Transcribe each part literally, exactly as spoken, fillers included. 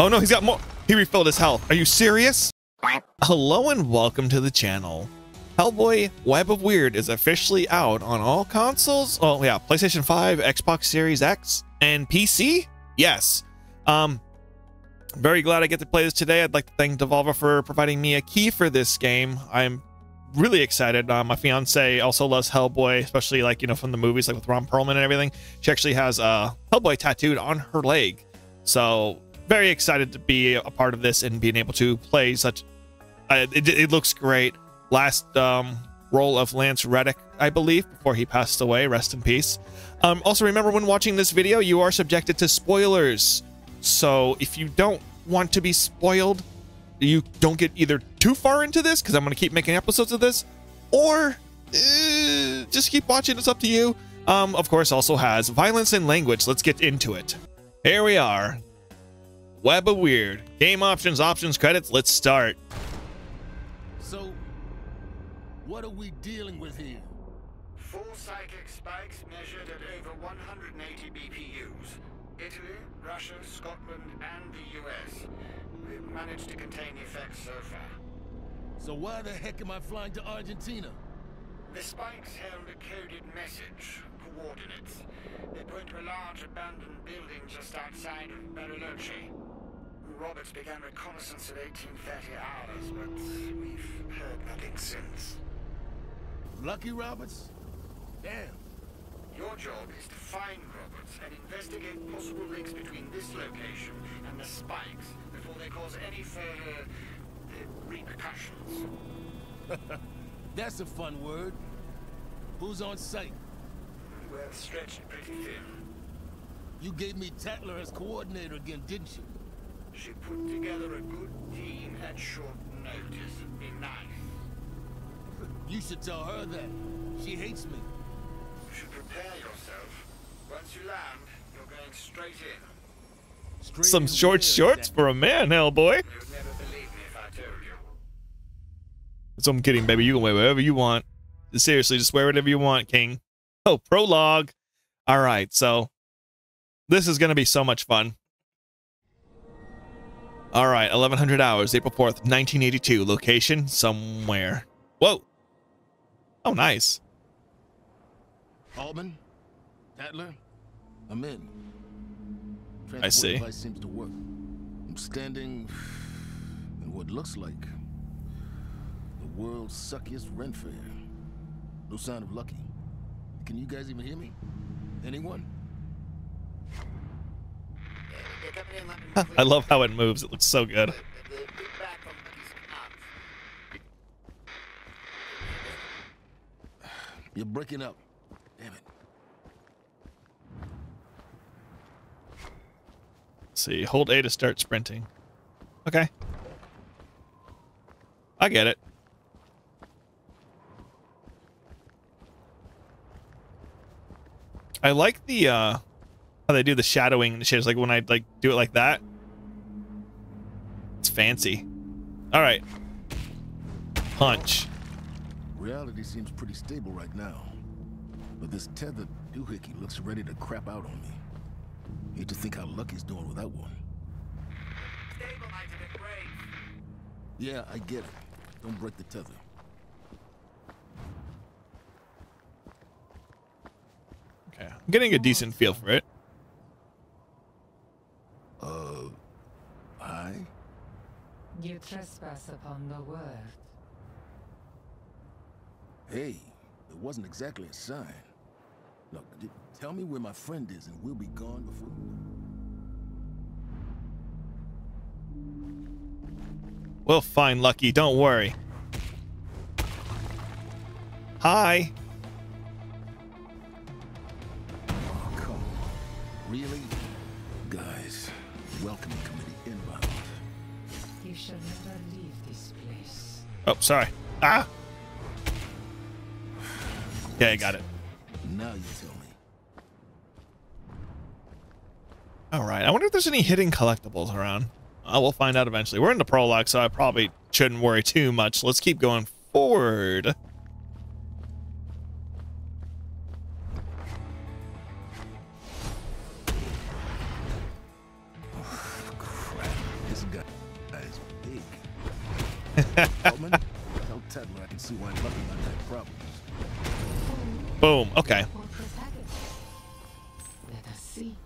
Oh no, he's got more. He refilled his health. Are you serious? Hello and welcome to the channel. Hellboy Web of Wyrd is officially out on all consoles. Oh yeah, PlayStation five, Xbox Series X, and P C? Yes. Um, very glad I get to play this today. I'd like to thank Devolver for providing me a key for this game. I'm really excited. Um, my fiance also loves Hellboy, especially like, you know, from the movies, like with Ron Perlman and everything. She actually has uh, Hellboy tattooed on her leg. So very excited to be a part of this and being able to play such... Uh, it, it looks great. Last um, role of Lance Reddick, I believe, before he passed away. Rest in peace. Um, also, remember when watching this video, you are subjected to spoilers. So if you don't want to be spoiled, you don't get either too far into this, because I'm going to keep making episodes of this, or uh, just keep watching. It's up to you. Um, of course, also has violence and language. Let's get into it. Here we are. Web of Wyrd. Game options, options, credits. Let's start. So, what are we dealing with here? Four psychic spikes measured at over one hundred eighty B P Us. Italy, Russia, Scotland, and the U S. We've managed to contain the effects so far. So why the heck am I flying to Argentina? The spikes held a coded message, coordinates. They point to a large abandoned building just outside of Bariloche. Roberts began reconnaissance at eighteen thirty hours, but we've heard nothing since. Lucky Roberts? Damn. Your job is to find Roberts and investigate possible links between this location and the spikes before they cause any further uh, repercussions. That's a fun word. Who's on site? We're stretched pretty thin. You gave me Tatler as coordinator again, didn't you? She put together a good team at short notice. It'd be nice. You should tell her that. She hates me. You should prepare yourself. Once you land, you're going straight in. Straight Some in short shorts for a man, Hellboy. You'd never believe me if I told you. So I'm kidding, baby. You can wear whatever you want. Seriously, just wear whatever you want, King. Oh, prologue. All right, so this is going to be so much fun. All right, eleven hundred hours, April fourth, nineteen eighty-two. Location somewhere. Whoa. Oh, nice. Altman, Tatler, I'm in. Transport I see. Device seems to work. I'm standing in what looks like the world's suckiest rent fair. No sign of Lucky. Can you guys even hear me? Anyone? I love how it moves. It looks so good. You're breaking up. Damn it. Let's see, hold A to start sprinting. Okay. I get it. I like the uh how they do the shadowing and the shit. It's like when I like do it like that. It's fancy. All right. Punch. Reality seems pretty stable right now, but this tethered doohickey looks ready to crap out on me. Hate to think how Lucky's doing without one. Yeah, I get it. Don't break the tether. Okay, I'm getting a decent feel for it. Uh, I? You trespass upon the word. Hey, it wasn't exactly a sign. Look, tell me where my friend is and we'll be gone before... We'll find Lucky, don't worry. Hi. Oh, come on. Really? Guys. Welcoming committee inbound. You shall never leave this place. Oh, sorry. Ah. Yeah, I got it. Now you tell me. All right. I wonder if there's any hidden collectibles around. Uh, we'll find out eventually. We're in the prologue, so I probably shouldn't worry too much. Let's keep going forward. Altman, tell Tatler I can see why Lucky might have had problems. Boom. Okay. Let us see.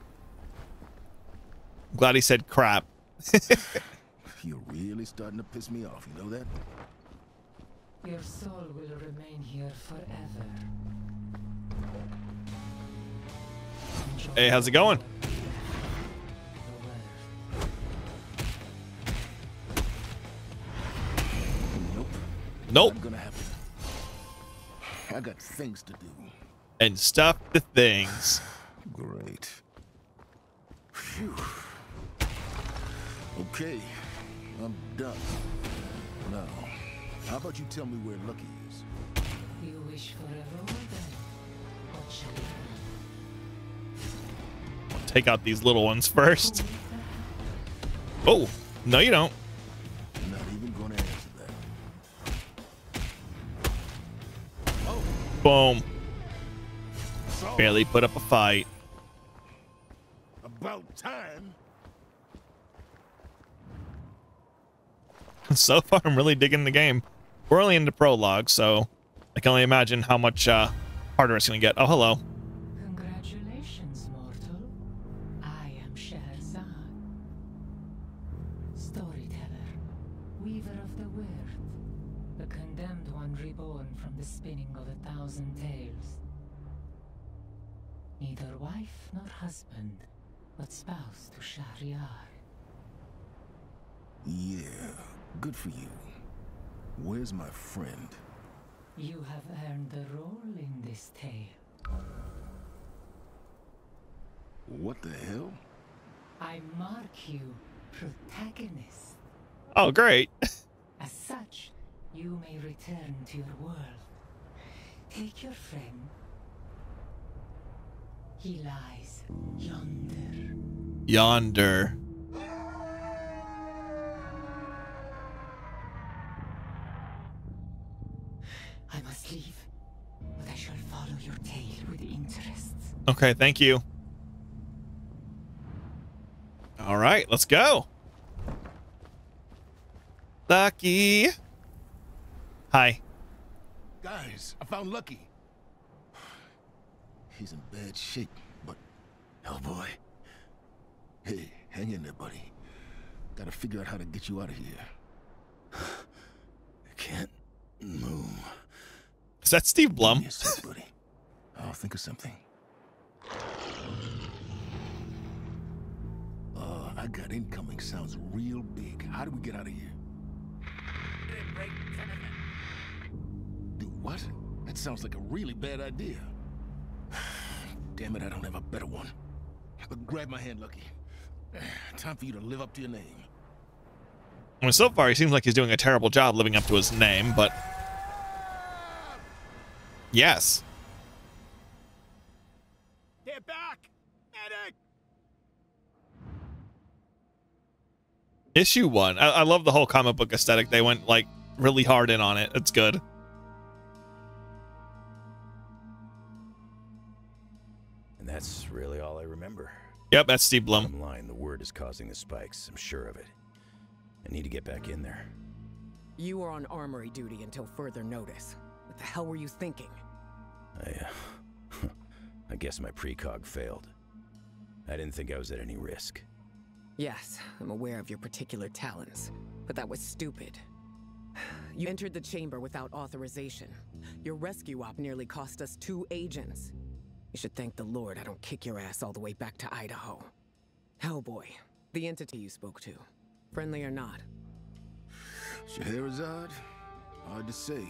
Glad he said crap. You're really starting to piss me off. You know that? Your soul will remain here forever. Hey, how's it going? Nope. Nope. Not gonna happen. I got things to do. And stop the things. Great. Phew. Okay, I'm done. Now, how about you tell me where Lucky is? You wish for everyone, then what shall we do? Take out these little ones first. Oh, no, you don't. I'm not even going to answer that. Oh. Boom. So, barely put up a fight. About time. So far, I'm really digging the game. We're only in the prologue, so I can only imagine how much uh, harder it's going to get. Oh, hello. Neither wife nor husband, but spouse to Shahriar. Yeah, good for you. Where's my friend? You have earned a role in this tale. What the hell? I mark you protagonist. Oh, great. As such, you may return to your world. Take your friend. He lies yonder. Yonder. I must leave, but I shall follow your tale with interest. Okay, thank you. All right, let's go. Lucky. Hi. Guys, I found Lucky. He's in bad shape, but Hellboy. Hey, hang in there, buddy. Gotta figure out how to get you out of here. I can't move. Is that Steve Blum? Yes, buddy. I'll think of something. Uh, I got incoming. Sounds real big. How do we get out of here? Do what? That sounds like a really bad idea. Damn it, I don't have a better one. But grab my hand, Lucky. Time for you to live up to your name. I mean, so far, he seems like he's doing a terrible job living up to his name, but... Yes. They're back! Medic! Issue one. I, I love the whole comic book aesthetic. They went, like, really hard in on it. It's good. That's really all I remember. Yep, that's Steve Blum. I'm lying. The word is causing the spikes. I'm sure of it. I need to get back in there. You are on armory duty until further notice. What the hell were you thinking? I, uh, I guess my precog failed. I didn't think I was at any risk. Yes, I'm aware of your particular talents, but that was stupid. You entered the chamber without authorization. Your rescue op nearly cost us two agents. You should thank the Lord I don't kick your ass all the way back to Idaho. Hellboy, the entity you spoke to, friendly or not? Scheherazade? Hard to say.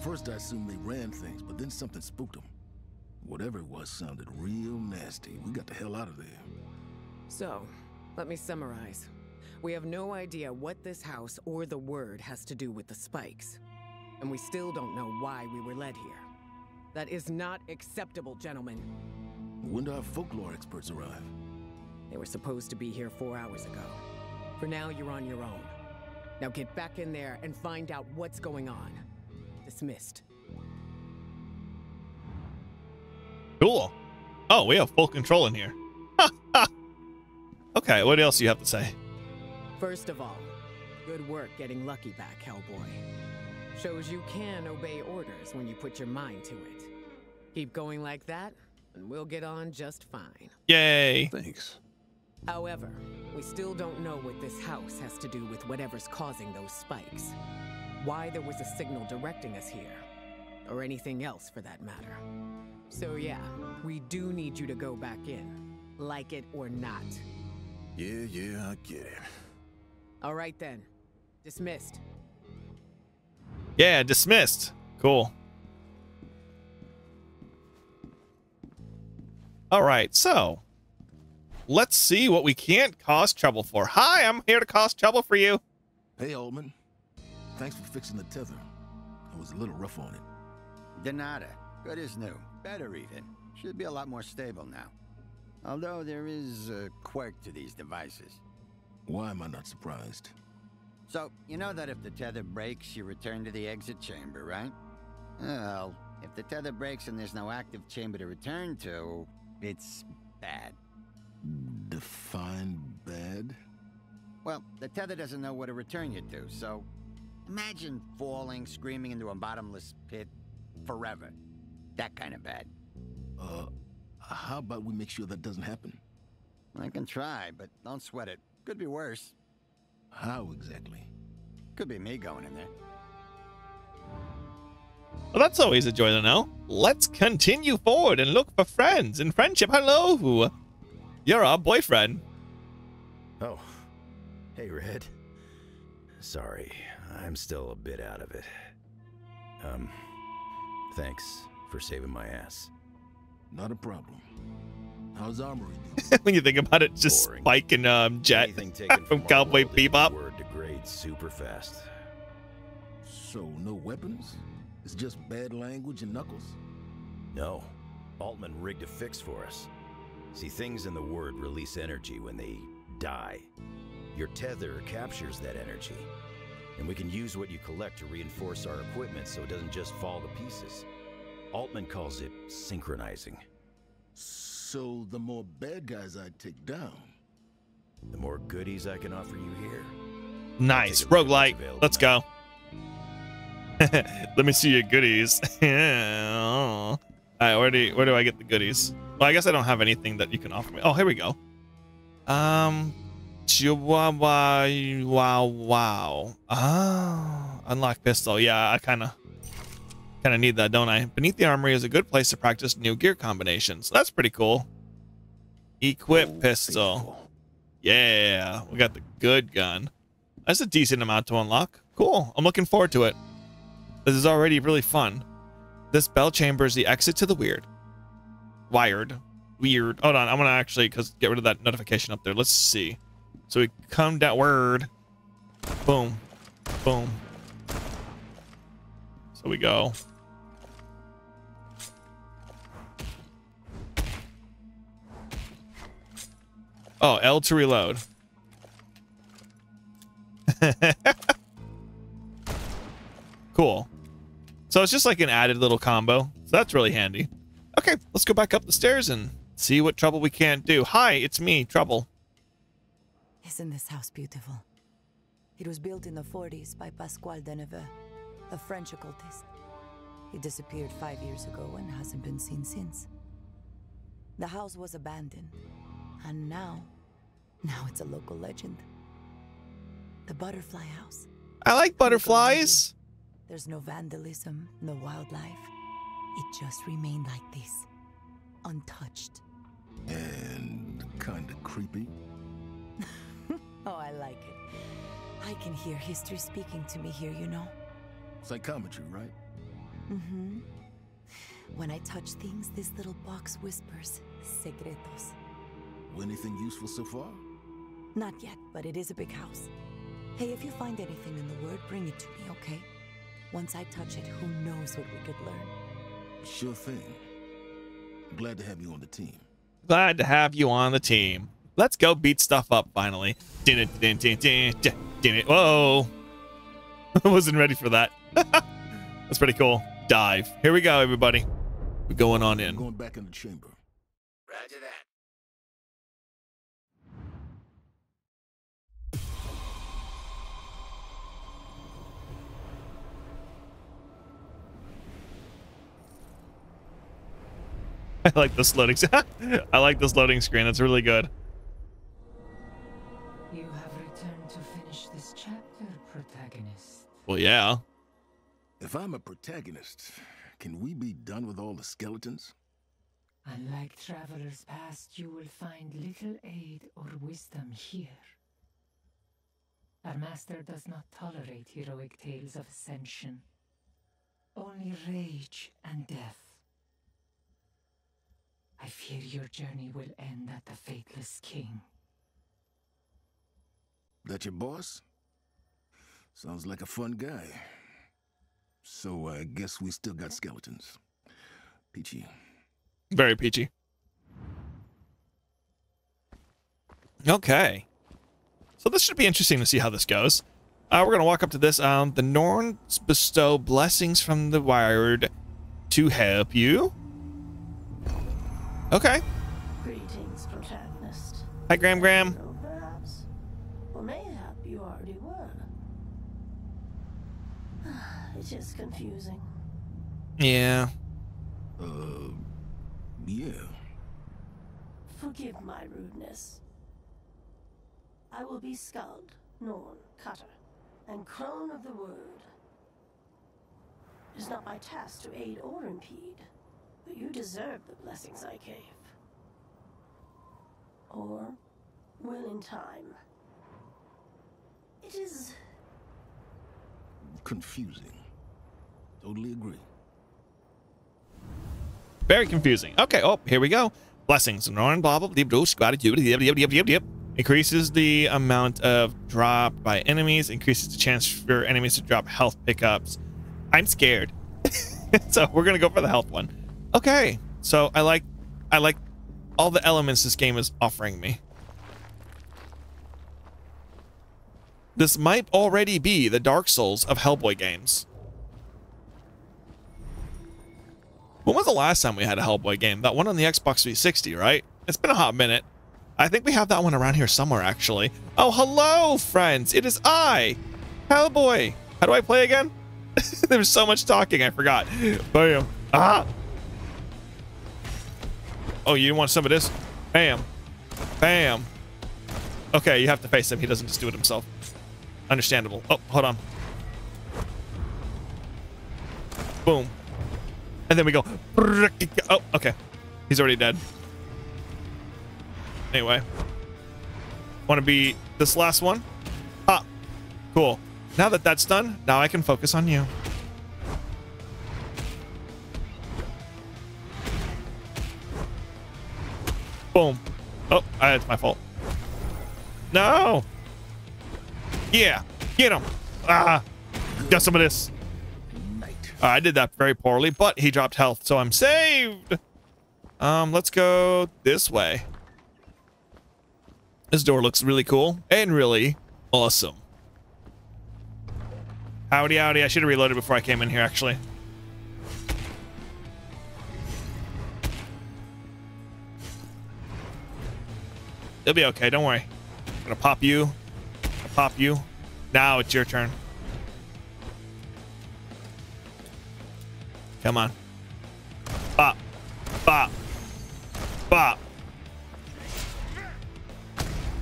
First I assumed they ran things, but then something spooked them. Whatever it was sounded real nasty. We got the hell out of there. So, let me summarize. We have no idea what this house or the word has to do with the spikes. And we still don't know why we were led here. That is not acceptable, gentlemen. When do our folklore experts arrive? They were supposed to be here four hours ago. For now, you're on your own. Now get back in there and find out what's going on. Dismissed. Cool. Oh, we have full control in here. Okay, what else do you have to say? First of all, Good work getting Lucky back, Hellboy. Shows you can obey orders when you put your mind to it. Keep going like that, and we'll get on just fine. Yay. Thanks. However, we still don't know what this house has to do with whatever's causing those spikes. Why there was a signal directing us here, or anything else for that matter. So yeah, we do need you to go back in, like it or not. Yeah, yeah, I get it. All right then. Dismissed. Yeah, dismissed. Cool. All right, so let's see what we can't cause trouble for. Hi, I'm here to cause trouble for you. Hey, Altman. Thanks for fixing the tether. I was a little rough on it. De nada. Good as new. Better even. Should be a lot more stable now. Although there is a quirk to these devices. Why am I not surprised? So, you know that if the tether breaks, you return to the exit chamber, right? Well, if the tether breaks and there's no active chamber to return to, it's bad. Define bad? Well, the tether doesn't know where to return you to, so imagine falling, screaming into a bottomless pit forever. That kind of bad. Uh, how about we make sure that doesn't happen? I can try, but don't sweat it. Could be worse. How exactly? Could be me going in there. Well, that's always a joy to know. Let's continue forward and look for friends in friendship. Hello. You're our boyfriend. Oh. Hey, Red. Sorry. I'm still a bit out of it. Um, thanks for saving my ass. Not a problem. How's armory doing? When you think about it, just boring. Spike and um, Jet from, from Cowboy Bebop. Word degrades super fast. So no weapons? It's just bad language and knuckles? No. Altman rigged a fix for us. See, things in the Word release energy when they die. Your tether captures that energy. And we can use what you collect to reinforce our equipment so it doesn't just fall to pieces. Altman calls it synchronizing. So the more bad guys I take down, the more goodies I can offer you here. Nice. Roguelike. Let's go. Let me see your goodies. All right, where do, where do I get the goodies? Well, I guess I don't have anything that you can offer me. Oh, here we go. Um, Chihuahua. Wow, wow. Ah, unlock pistol. Yeah, I kind of. Kind of need that, don't I? Beneath the armory is a good place to practice new gear combinations. That's pretty cool. Equip oh, pistol. Faithful. Yeah, we got the good gun. That's a decent amount to unlock. Cool. I'm looking forward to it. This is already really fun. This bell chamber is the exit to the weird. Wired. Weird. Hold on. I want to actually cause get rid of that notification up there. Let's see. So we come that word. Boom. Boom. So we go. Oh, L to reload. Cool. So it's just like an added little combo. So that's really handy. Okay, let's go back up the stairs and see what trouble we can't do. Hi, it's me, Trouble. Isn't this house beautiful? It was built in the forties by Pascual Deneve, a French occultist. He disappeared five years ago and hasn't been seen since. The house was abandoned. And now, now it's a local legend. The butterfly house. I like butterflies. There's no vandalism, no wildlife. It just remained like this, untouched. And kind of creepy. Oh, I like it. I can hear history speaking to me here, you know. Psychometry, right? Mm-hmm. When I touch things, this little box whispers secretos. Anything useful so far? Not yet, but it is a big house. Hey, if you find anything in the Word, bring it to me, okay? Once I touch it, who knows what we could learn. Sure thing. Glad to have you on the team. Glad to have you on the team. Let's go beat stuff up, finally. Din it, din din din din it. Whoa. I wasn't ready for that. That's pretty cool. Dive. Here we go, everybody. We're going on in. Going back in the chamber. Roger that. I like this loading. I like this loading screen. It's really good. You have returned to finish this chapter, protagonist. Well, yeah. If I'm a protagonist, can we be done with all the skeletons? Unlike travelers past, you will find little aid or wisdom here. Our master does not tolerate heroic tales of ascension. Only rage and death. I fear your journey will end at the Fateless King. That your boss? Sounds like a fun guy. So I guess we still got skeletons. Peachy. Very peachy. Okay. So this should be interesting to see how this goes. Uh, we're going to walk up to this. Um, the Norns bestow blessings from the Wyrd to help you. Okay. Greetings, protagonist. Hi, Graham Graham. So perhaps, or mayhap you already were. It is confusing. Yeah. Uh, yeah. Forgive my rudeness. I will be Skald, Norn, Cutter, and Crone of the Word. It is not my task to aid or impede, but you deserve the blessings I gave. Or will in time. It is... confusing. Totally agree. Very confusing. Okay, oh, here we go. Blessings. Norn, blah, blah, blah, blah, blah, blah, increases the amount of drop by enemies, increases the chance for enemies to drop health pickups. I'm scared. So we're gonna go for the health one. Okay, so I like I like all the elements this game is offering me. This might already be the Dark Souls of Hellboy games. When was the last time we had a Hellboy game? That one on the Xbox three sixty, right? It's been a hot minute. I think we have that one around here somewhere, actually. Oh, hello, friends. It is I, Hellboy. How do I play again? There was so much talking, I forgot. Bam. Ah. Oh, you want some of this? Bam. Bam. Okay, you have to face him. He doesn't just do it himself. Understandable. Oh, hold on. Boom. And then we go. Oh, okay. He's already dead. Anyway, want to be this last one? Ah, cool. Now that that's done, now I can focus on you. Boom. Oh, it's my fault. No. Yeah, get him. Ah, got some of this. Right, I did that very poorly, but he dropped health, so I'm saved. Um, let's go this way. This door looks really cool and really awesome. Howdy, howdy. I should have reloaded before I came in here, actually. It'll be okay. Don't worry. I'm going to pop you. I'm gonna pop you. Now it's your turn. Come on. Bop. Bop. Bop.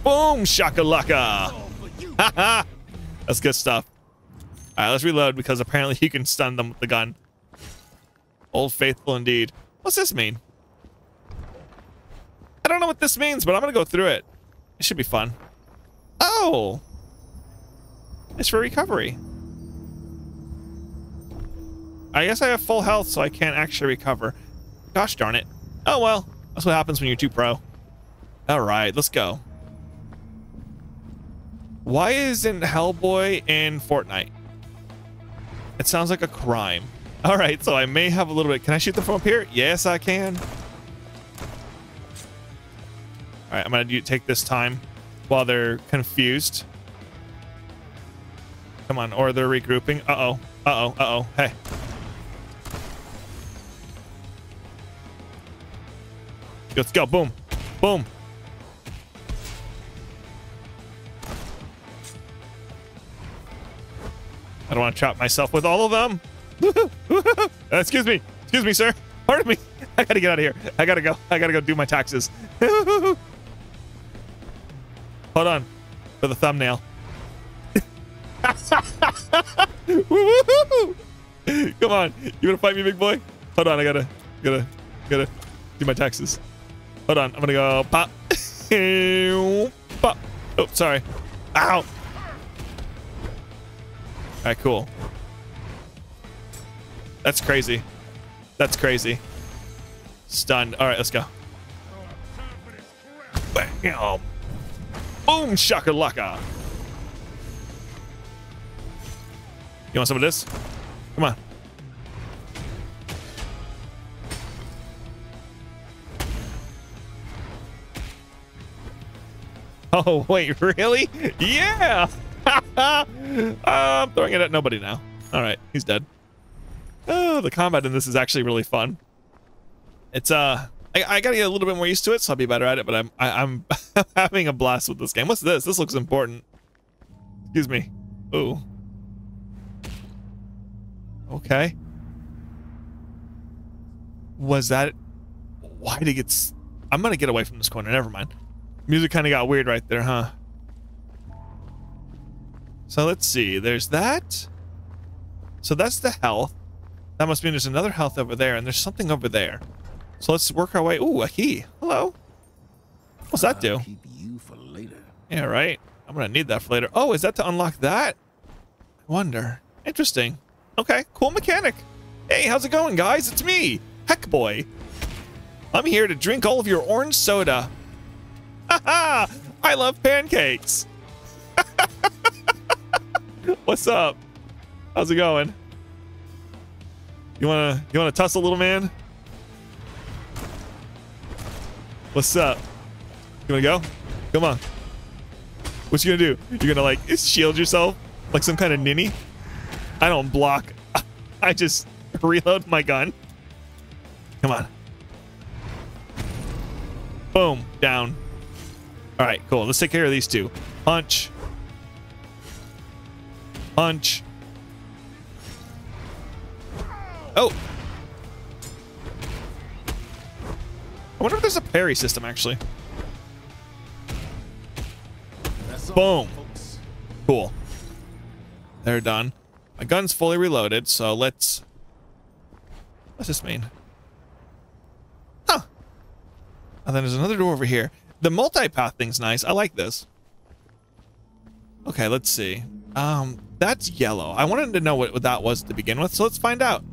Boom, shakalaka. Haha. That's good stuff. All right, let's reload because apparently you can stun them with the gun. Old faithful indeed. What's this mean? I don't know what this means, but I'm going to go through it. It should be fun. Oh. It's for recovery. I guess I have full health, so I can't actually recover. Gosh darn it. Oh, well. That's what happens when you're too pro. All right, let's go. Why isn't Hellboy in Fortnite? It sounds like a crime. All right, so I may have a little bit. Can I shoot them from up here? Yes, I can. All right, I'm going to take this time while they're confused. Come on, or they're regrouping. Uh-oh, uh-oh, uh-oh, hey. Let's go, boom, boom. I don't want to chop myself with all of them. Excuse me. Excuse me, sir. Pardon me. I gotta get out of here. I gotta go. I gotta go do my taxes. Hold on for the thumbnail. Come on, you wanna fight me, big boy? Hold on, I gotta, gotta, gotta do my taxes. Hold on, I'm gonna go pop. Pop. Oh, sorry. Ow. All right, cool. That's crazy. That's crazy. Stunned. All right, let's go. Bam. Boom shakalaka. You want some of this? Come on. Oh, wait, really? Yeah! I'm throwing it at nobody now. All right, he's dead. Oh, the combat in this is actually really fun. It's, uh, I, I gotta get a little bit more used to it, so I'll be better at it, but I'm, I, I'm having a blast with this game. What's this? This looks important. Excuse me. Ooh. Okay. Was that... Why did it get... I'm gonna get away from this corner, never mind. Music kind of got weird right there, huh? So let's see. There's that. So that's the health. That must mean there's another health over there, and there's something over there. So let's work our way. Ooh, a key. Hello. What's that do? I'll keep you for later. Yeah, right. I'm gonna need that for later. Oh, is that to unlock that? I wonder. Interesting. Okay, cool mechanic. Hey, how's it going, guys? It's me, Heckboy. I'm here to drink all of your orange soda. Haha! I love pancakes. What's up? How's it going? You wanna you wanna tussle, little man? What's up? You wanna go? Come on. What you gonna do? You're gonna like shield yourself like some kind of ninny? I don't block. I just reload my gun. Come on. Boom. Down. All right, cool. Let's take care of these two. Punch. Punch. Oh. I wonder if there's a parry system, actually. That's boom. All, cool. They're done. My gun's fully reloaded, so let's... What's this mean? Huh. And then there's another door over here. The multipath thing's nice. I like this. Okay, let's see. Um, that's yellow. I wanted to know what, what that was to begin with, so let's find out.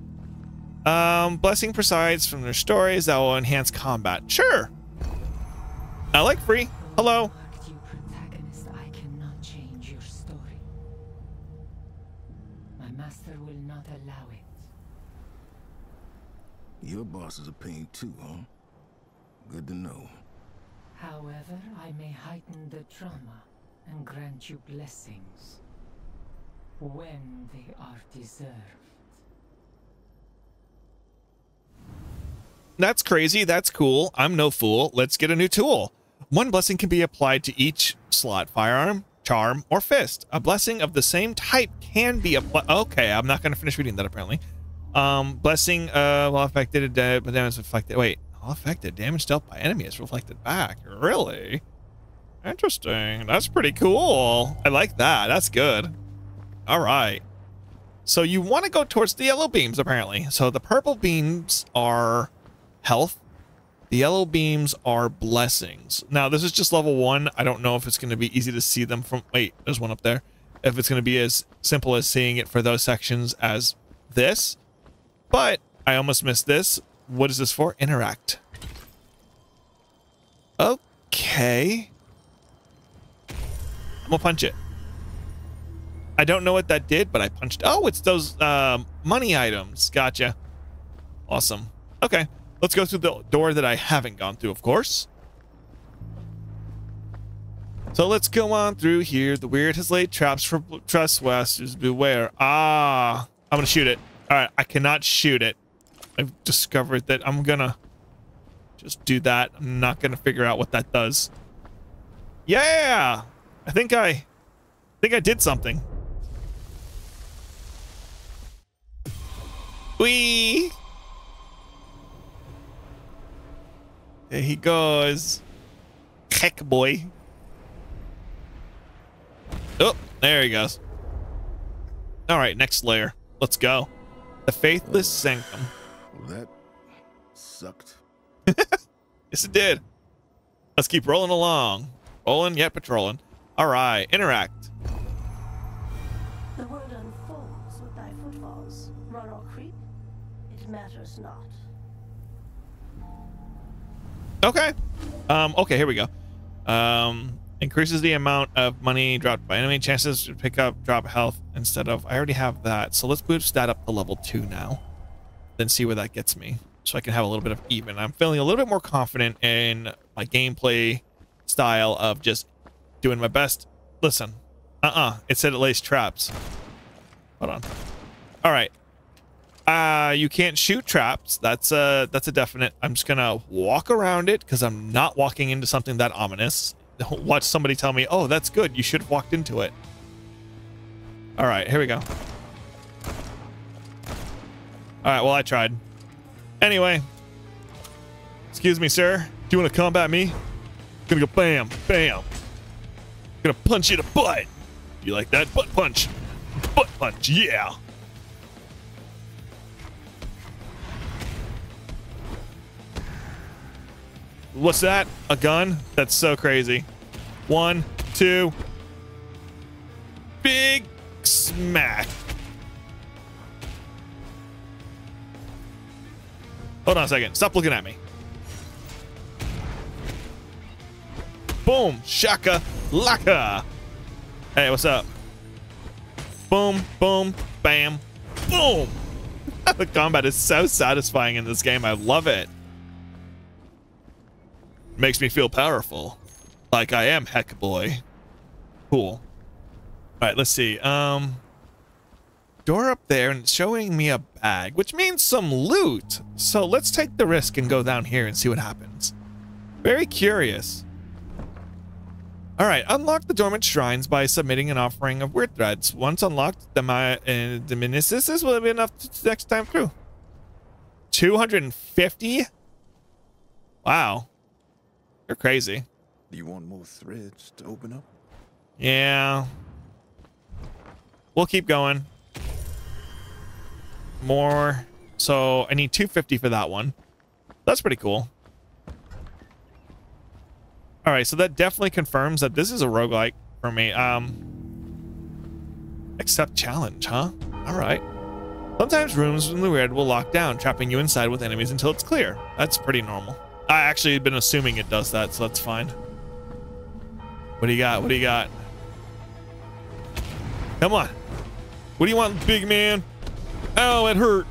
Um, blessing presides from their stories that will enhance combat. Sure. I like free. Hello. You protagonist, I cannot change your story. My master will not allow it. Your boss is a pain too, huh? Good to know. However, I may heighten the drama and grant you blessings when they are deserved. That's crazy. That's cool. I'm no fool. Let's get a new tool. One blessing can be applied to each slot, firearm, charm, or fist. A blessing of the same type can be applied. Okay, I'm not going to finish reading that apparently. Um, blessing, uh, well affected, but uh, damage affected. Wait. Affected damage dealt by enemy is reflected back. Really interesting. That's pretty cool. I like that. That's good. All right, so you want to go towards the yellow beams apparently. So the purple beams are health, the yellow beams are blessings. Now this is just level one. I don't know if it's going to be easy to see them from... wait, there's one up there. If it's going to be as simple as seeing it for those sections as this, but I almost missed this. What is this for? Interact. Okay. I'm gonna punch it. I don't know what that did, but I punched. Oh, it's those um, money items. Gotcha. Awesome. Okay. Let's go through the door that I haven't gone through, of course. So let's go on through here. The Wyrd has laid traps for trespassers. Beware. Ah. I'm gonna shoot it. All right. I cannot shoot it. I've discovered that I'm gonna just do that. I'm not gonna figure out what that does. Yeah, I think I, I think I did something. Whee! There he goes. Heck boy. Oh, there he goes. All right, next layer. Let's go. The Faithless oh. Sanctum. Well, that sucked. Yes, it did. Let's keep rolling along. Rolling, yet patrolling. All right, interact. The world unfolds with thy footfalls. Run or creep, it matters not. Okay. Um, okay, here we go. Um, increases the amount of money dropped by enemy. Chances to pick up drop health instead of... I already have that. So let's boost that up to level two now. Then see where that gets me. So I can have a little bit of even. I'm feeling a little bit more confident in my gameplay style of just doing my best. Listen. Uh-uh. It said it lays traps. Hold on. All right. Uh, you can't shoot traps. That's a, that's a definite. I'm just going to walk around it because I'm not walking into something that ominous. Watch somebody tell me, oh, that's good. You should have walked into it. All right, here we go. All right, well, I tried. Anyway. Excuse me, sir. Do you want to combat me? I'm going to go bam, bam. I'm going to punch you in the butt. You like that? Butt punch. Butt punch, yeah. What's that? A gun? That's so crazy. One, two. Big smack. Hold on a second. Stop looking at me. Boom. Shaka. Laka. Hey, what's up? Boom. Boom. Bam. Boom. The combat is so satisfying in this game. I love it. Makes me feel powerful. Like I am Heck Boy. Cool. Alright, let's see. Um, door up there and it's showing me a bag, which means some loot. So let's take the risk and go down here and see what happens. Very curious. Alright, unlock the dormant shrines by submitting an offering of weird threads. Once unlocked, the my uh, Diminisces will be enough to next time through. two hundred fifty? Wow. You're crazy. Do you want more threads to open up? Yeah. We'll keep going. More. So I need two fifty for that one. That's pretty cool. All right. So that definitely confirms that this is a roguelike for me. Um, accept challenge, huh? All right. Sometimes rooms in the weird will lock down, trapping you inside with enemies until it's clear. That's pretty normal. I actually had been assuming it does that, so that's fine. What do you got? What do you got? Come on. What do you want, big man? Oh, it hurt.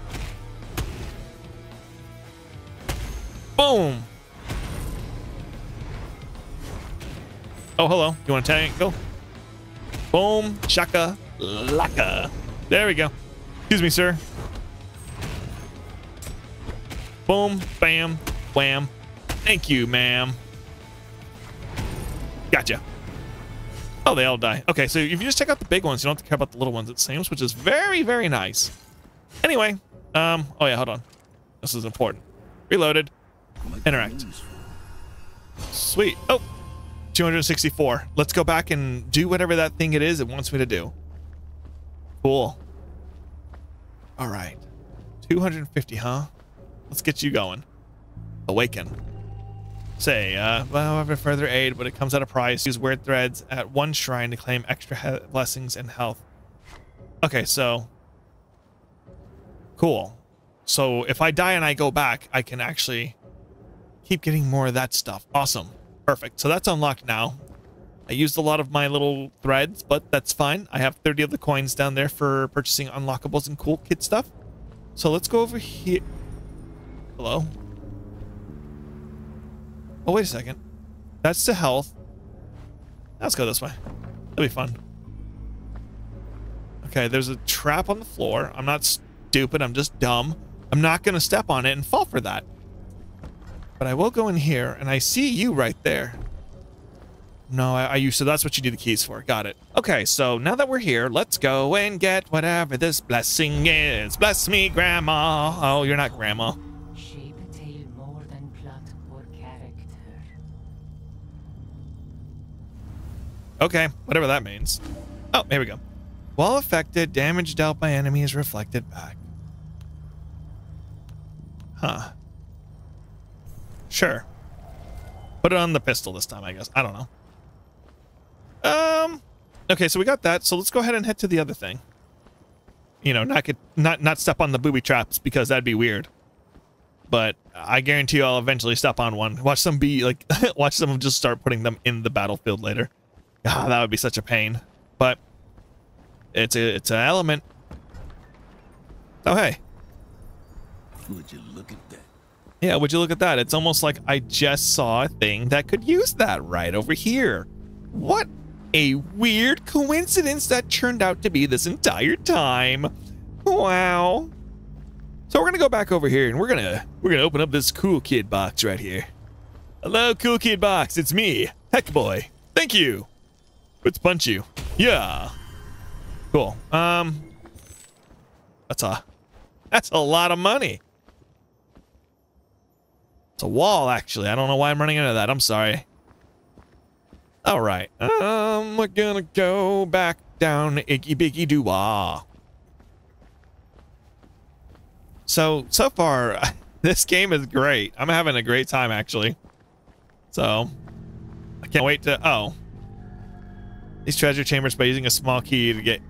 Boom. Oh, hello. You want to tank? Go. Boom. Shaka. Laka. There we go. Excuse me, sir. Boom. Bam. Wham. Thank you, ma'am. Gotcha. Oh, they all die. Okay, so if you just check out the big ones, you don't have to care about the little ones, it seems, which is very, very nice. Anyway, um, oh yeah, hold on. This is important. Reloaded. Interact. Sweet. Oh, two hundred sixty-four. Let's go back and do whatever that thing it is it wants me to do. Cool. All right. two hundred fifty, huh? Let's get you going. Awaken. Say, uh, well, however, further aid, but it comes at a price. Use weird threads at one shrine to claim extra blessings and health. Okay, so. Cool. So if I die and I go back, I can actually keep getting more of that stuff. Awesome. Perfect. So that's unlocked now. I used a lot of my little threads, but that's fine. I have thirty of the coins down there for purchasing unlockables and cool kid stuff. So let's go over here. Hello? Oh, wait a second. That's to health. Let's go this way. That'll be fun. Okay, there's a trap on the floor. I'm not stupid. I'm just dumb. I'm not going to step on it and fall for that. But I will go in here, and I see you right there. No, I, I you. So that's what you do the keys for. Got it. Okay, so now that we're here, let's go and get whatever this blessing is. Bless me, Grandma. Oh, you're not Grandma. Okay, whatever that means. Oh, here we go. While affected, damage dealt by enemies reflected back. Huh. Sure. Put it on the pistol this time, I guess. I don't know. Um. Okay, so we got that. So let's go ahead and head to the other thing. You know, not get, not not step on the booby traps because that'd be weird. But I guarantee you, I'll eventually step on one. Watch some be like, watch them just start putting them in the battlefield later. Ah, that would be such a pain. But it's a, it's an element. Oh hey. Would you look at that? Yeah, would you look at that? It's almost like I just saw a thing that could use that right over here. What a weird coincidence that turned out to be this entire time. Wow. So we're gonna go back over here and we're gonna we're gonna open up this cool kid box right here. Hello, cool kid box. It's me, Heck Boy. Thank you. Let's punch you. Yeah. Cool. Um. That's a that's a lot of money. It's a wall, actually. I don't know why I'm running into that. I'm sorry. All right. Um, we're gonna go back down Iggy Biggy Doo-wah. So, so far, this game is great. I'm having a great time, actually. So, I can't wait to... Oh. These treasure chambers by using a small key to get...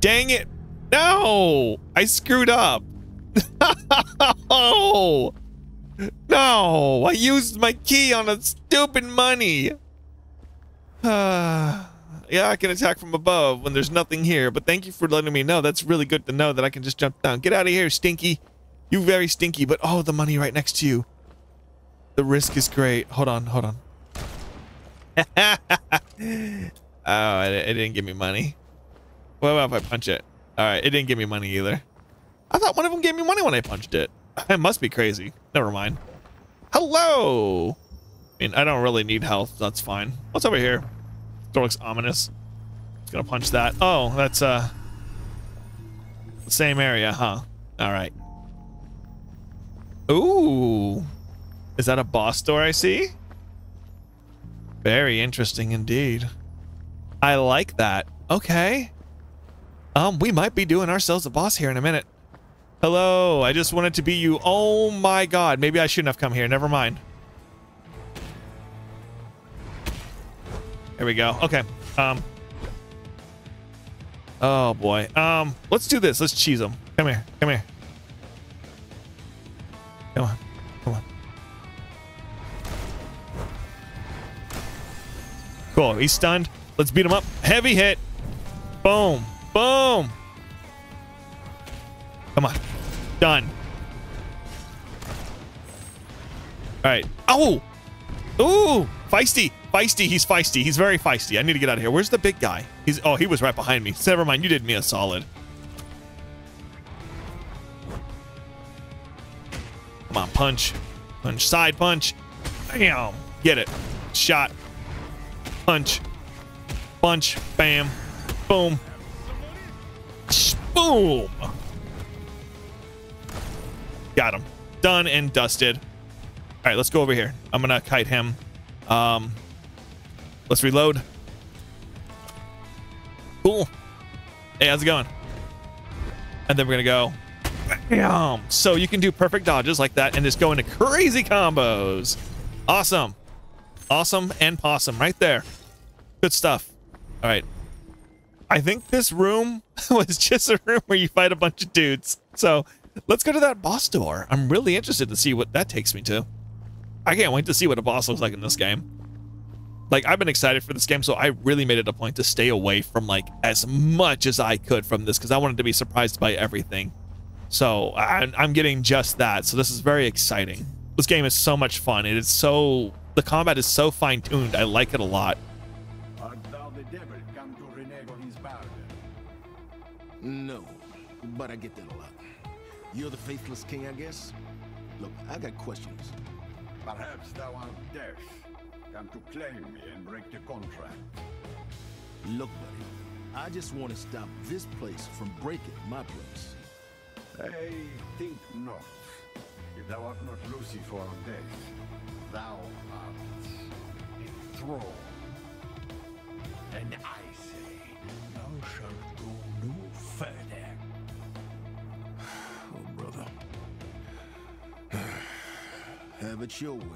Dang it! No! I screwed up! Oh! No, I used my key on a stupid money. Uh, yeah, I can attack from above when there's nothing here, but thank you for letting me know. That's really good to know that I can just jump down. Get out of here, Stinky. You very stinky, but oh, the money right next to you. The risk is great. Hold on, hold on. Oh, it, it didn't give me money. What about if I punch it? All right, it didn't give me money either. I thought one of them gave me money when I punched it. I must be crazy. Never mind. Hello! I mean, I don't really need health. That's fine. What's over here? Door looks ominous. Just gonna punch that. Oh, that's, uh... the same area, huh? Alright. Ooh! Is that a boss door I see? Very interesting indeed. I like that. Okay. Um, we might be doing ourselves a boss here in a minute. Hello, I just wanted to be you. Oh my god, maybe I shouldn't have come here. Never mind. Here we go. Okay. Um. Oh boy. Um, let's do this. Let's cheese him. Come here. Come here. Come on. Come on. Cool. He's stunned. Let's beat him up. Heavy hit. Boom. Boom. Come on. Done. All right. Oh! Ooh! Feisty! Feisty! He's feisty. He's very feisty. I need to get out of here. Where's the big guy? He's... Oh, he was right behind me. Never mind. You did me a solid. Come on. Punch. Punch. Side punch. Bam! Get it. Shot. Punch. Punch. Bam. Boom. Boom! Got him. Done and dusted. All right, let's go over here. I'm gonna kite him. Um, let's reload. Cool. Hey, how's it going? And then we're gonna go. Bam! So you can do perfect dodges like that and just go into crazy combos. Awesome. Awesome and possum right there. Good stuff. All right. I think this room was just a room where you fight a bunch of dudes. So... let's go to that boss door. I'm really interested to see what that takes me to. I can't wait to see what a boss looks like in this game. Like, I've been excited for this game, so I really made it a point to stay away from, like, as much as I could from this, because I wanted to be surprised by everything. So, I'm, I'm getting just that, so this is very exciting. This game is so much fun. It is so... the combat is so fine-tuned. I like it a lot. Art thou the devil come to renege on his bargain? No, but I get that a lot. You're the faithless king, I guess? Look, I got questions. Perhaps thou art deaf. Come to claim me and break the contract. Look, buddy, I just want to stop this place from breaking my place. I think not. If thou art not Lucifer or death, thou art enthralled. And I say, thou shalt go no further. Oh, brother. Have it your way.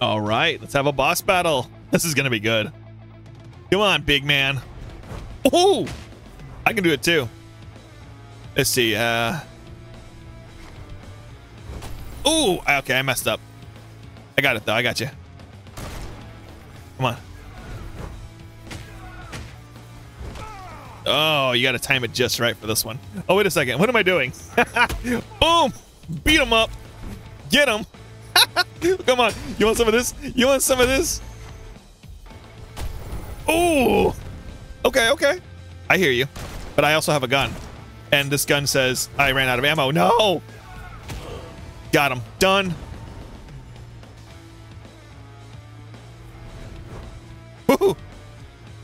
All right, let's have a boss battle. This is going to be good. Come on, big man. Oh, I can do it too. Let's see. Uh... Oh, okay, I messed up. I got it though. I got you. Come on. Oh, you got to time it just right for this one. Oh, wait a second. What am I doing? Boom! Beat him up. Get him. Come on. You want some of this? You want some of this? Oh. Okay, okay. I hear you. But I also have a gun. And this gun says, I ran out of ammo. No! Got him. Done. Woohoo!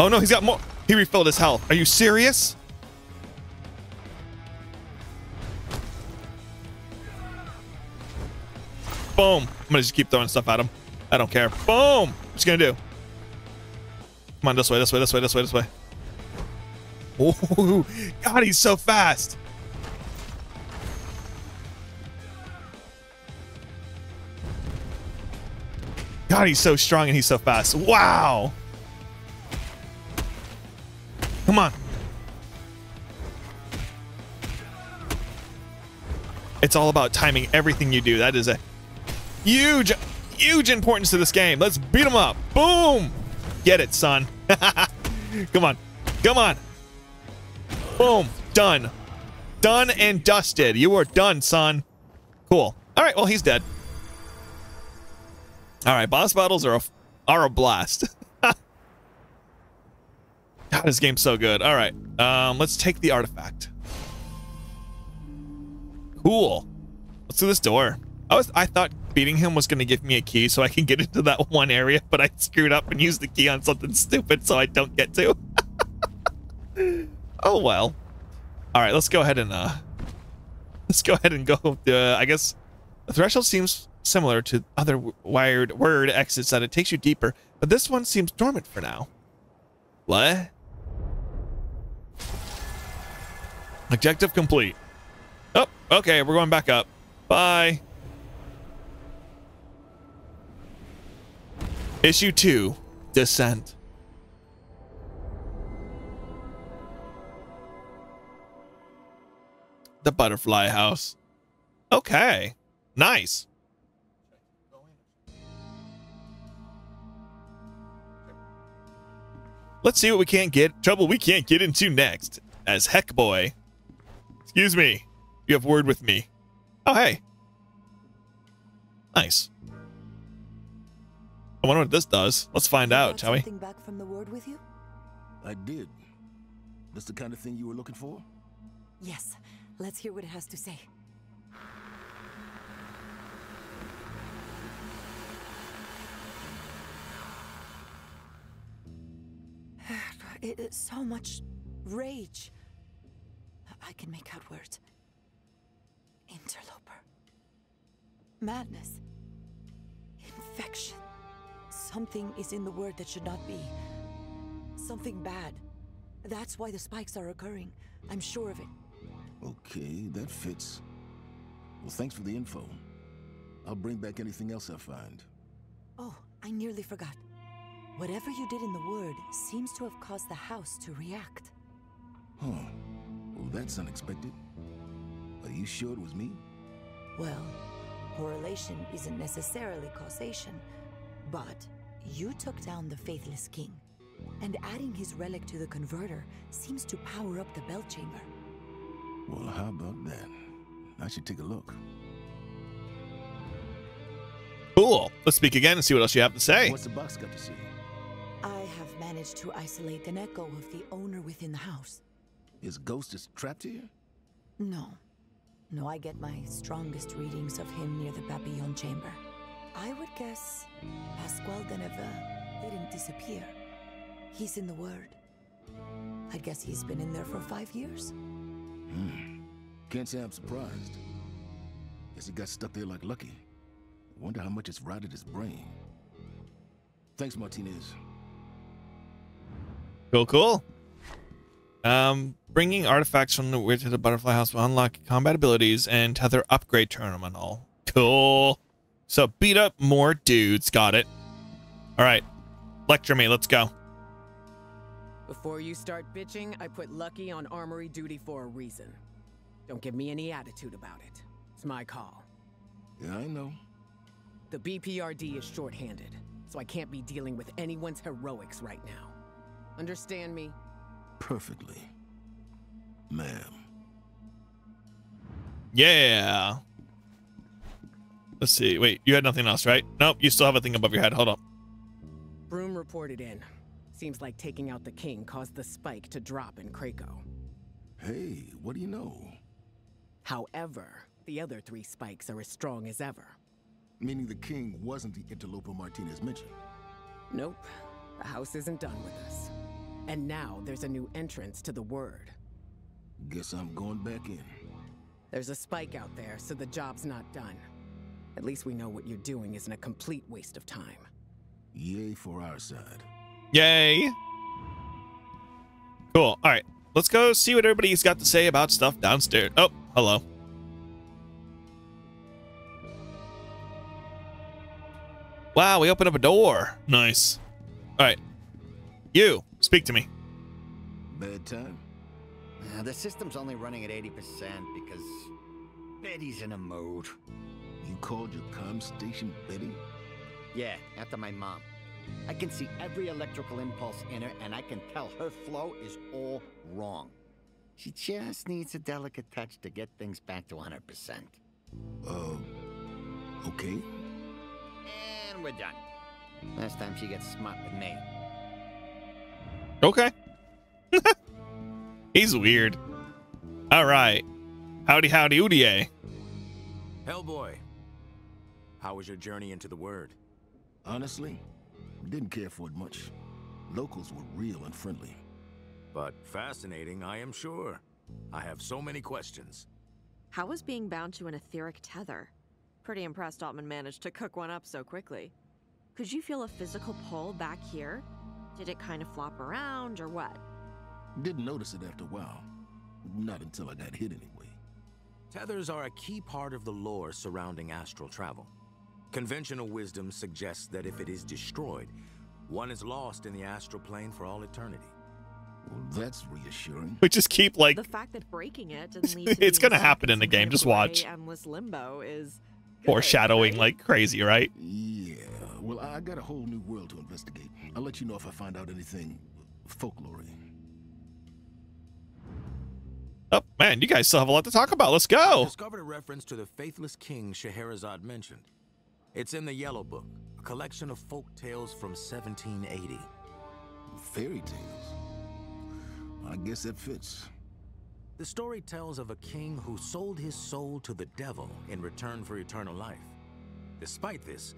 Oh no, he's got more. He refilled his health. Are you serious? Boom. I'm gonna just keep throwing stuff at him. I don't care. Boom. What's he gonna do? Come on, this way, this way, this way, this way, this way. Oh, God, he's so fast. God, he's so strong and he's so fast. Wow. Come on. It's all about timing everything you do. That is a huge, huge importance to this game. Let's beat him up. Boom. Get it, son. Come on. Come on. Boom. Done. Done and dusted. You are done, son. Cool. All right. Well, he's dead. All right. Boss battles are a, are a blast. God, this game's so good. All right, um, let's take the artifact. Cool. Let's do this door. I was, I thought beating him was gonna give me a key so I can get into that one area, but I screwed up and used the key on something stupid, so I don't get to. Oh well. All right, let's go ahead and uh, let's go ahead and go. Uh, I guess the threshold seems similar to other wired word exits that it takes you deeper, but this one seems dormant for now. What? Objective complete. Oh, okay, we're going back up. Bye. Issue two, Descent. The Butterfly House. Okay, nice. Let's see what we can't get, trouble we can't get into next, as Heckboy. Excuse me, you have word with me. Oh, hey. Nice. I wonder what this does. Let's find out, shall we? Something back from the word with you? I did. That's the kind of thing you were looking for? Yes. Let's hear what it has to say. It's so much rage. I can make out words. Interloper. Madness. Infection. Something is in the word that should not be. Something bad. That's why the spikes are occurring. I'm sure of it. Okay, that fits. Well, thanks for the info. I'll bring back anything else I find. Oh, I nearly forgot. Whatever you did in the word seems to have caused the house to react. Huh. Well, that's unexpected. Are you sure it was me? Well, correlation isn't necessarily causation, but you took down the faithless king, and adding his relic to the converter seems to power up the bell chamber. Well, how about that? I should take a look. Cool. Let's speak again and see what else you have to say. What's the box got to say? I have managed to isolate an echo of the owner within the house. His ghost is trapped here? No. No, I get my strongest readings of him near the Papillon chamber. I would guess Pascual Deneve didn't disappear. He's in the word. I guess he's been in there for five years. Hmm. Can't say I'm surprised. Guess he got stuck there like Lucky. Wonder how much it's rotted his brain. Thanks, Martinez. Cool, cool. Um, bringing artifacts from the Wyrd to the Butterfly House will unlock combat abilities and Tether upgrade terminal. Cool. So beat up more dudes. Got it. All right. Lecture me. Let's go. Before you start bitching, I put Lucky on armory duty for a reason. Don't give me any attitude about it. It's my call. Yeah, I know. The B P R D is shorthanded, so I can't be dealing with anyone's heroics right now. Understand me? Perfectly, ma'am. Yeah. Let's see. Wait, you had nothing else, right? Nope, you still have a thing above your head. Hold on. Broom reported in. Seems like taking out the king caused the spike to drop in Craco. Hey, what do you know? However, the other three spikes are as strong as ever. Meaning the king wasn't the interloper Martinez mentioned? Nope. The house isn't done with us. And now there's a new entrance to the Wyrd. Guess I'm going back in. There's a spike out there, so the job's not done. At least we know what you're doing isn't a complete waste of time. Yay for our side. Yay. Cool. All right, let's go see what everybody's got to say about stuff downstairs. Oh, hello. Wow, we opened up a door. Nice. All right, you speak to me. Bad time. Uh, the system's only running at eighty percent because Betty's in a mood. You called your comm station Betty? Yeah, after my mom. I can see every electrical impulse in her, and I can tell her flow is all wrong. She just needs a delicate touch to get things back to one hundred percent. Uh, okay. And we're done. Last time she gets smart with me. Okay. He's weird. All right. Howdy, howdy, Udie. Hellboy. How was your journey into the Wyrd? Honestly? Didn't care for it much. Locals were real and friendly. But fascinating, I am sure. I have so many questions. How was being bound to an etheric tether? Pretty impressed Altman managed to cook one up so quickly. Could you feel a physical pull back here? Did it kind of flop around or what? Didn't notice it after a while. Not until I got hit anyway. Tethers are a key part of the lore surrounding astral travel. Conventional wisdom suggests that if it is destroyed, one is lost in the astral plane for all eternity. Well, that's reassuring. We just keep like the fact that breaking it didn't lead to it's gonna happen in the game. Just watch. Endless limbo is good, foreshadowing, right? Like crazy, right? Yeah. Well, I got a whole new world to investigate. I'll let you know if I find out anything folklore-y. Oh man, you guys still have a lot to talk about. Let's go. I discovered a reference to the faithless king Scheherazade mentioned. It's in the Yellow Book, a collection of folk tales from seventeen eighty. Fairy tales? I guess that fits. The story tells of a king who sold his soul to the devil in return for eternal life. Despite this,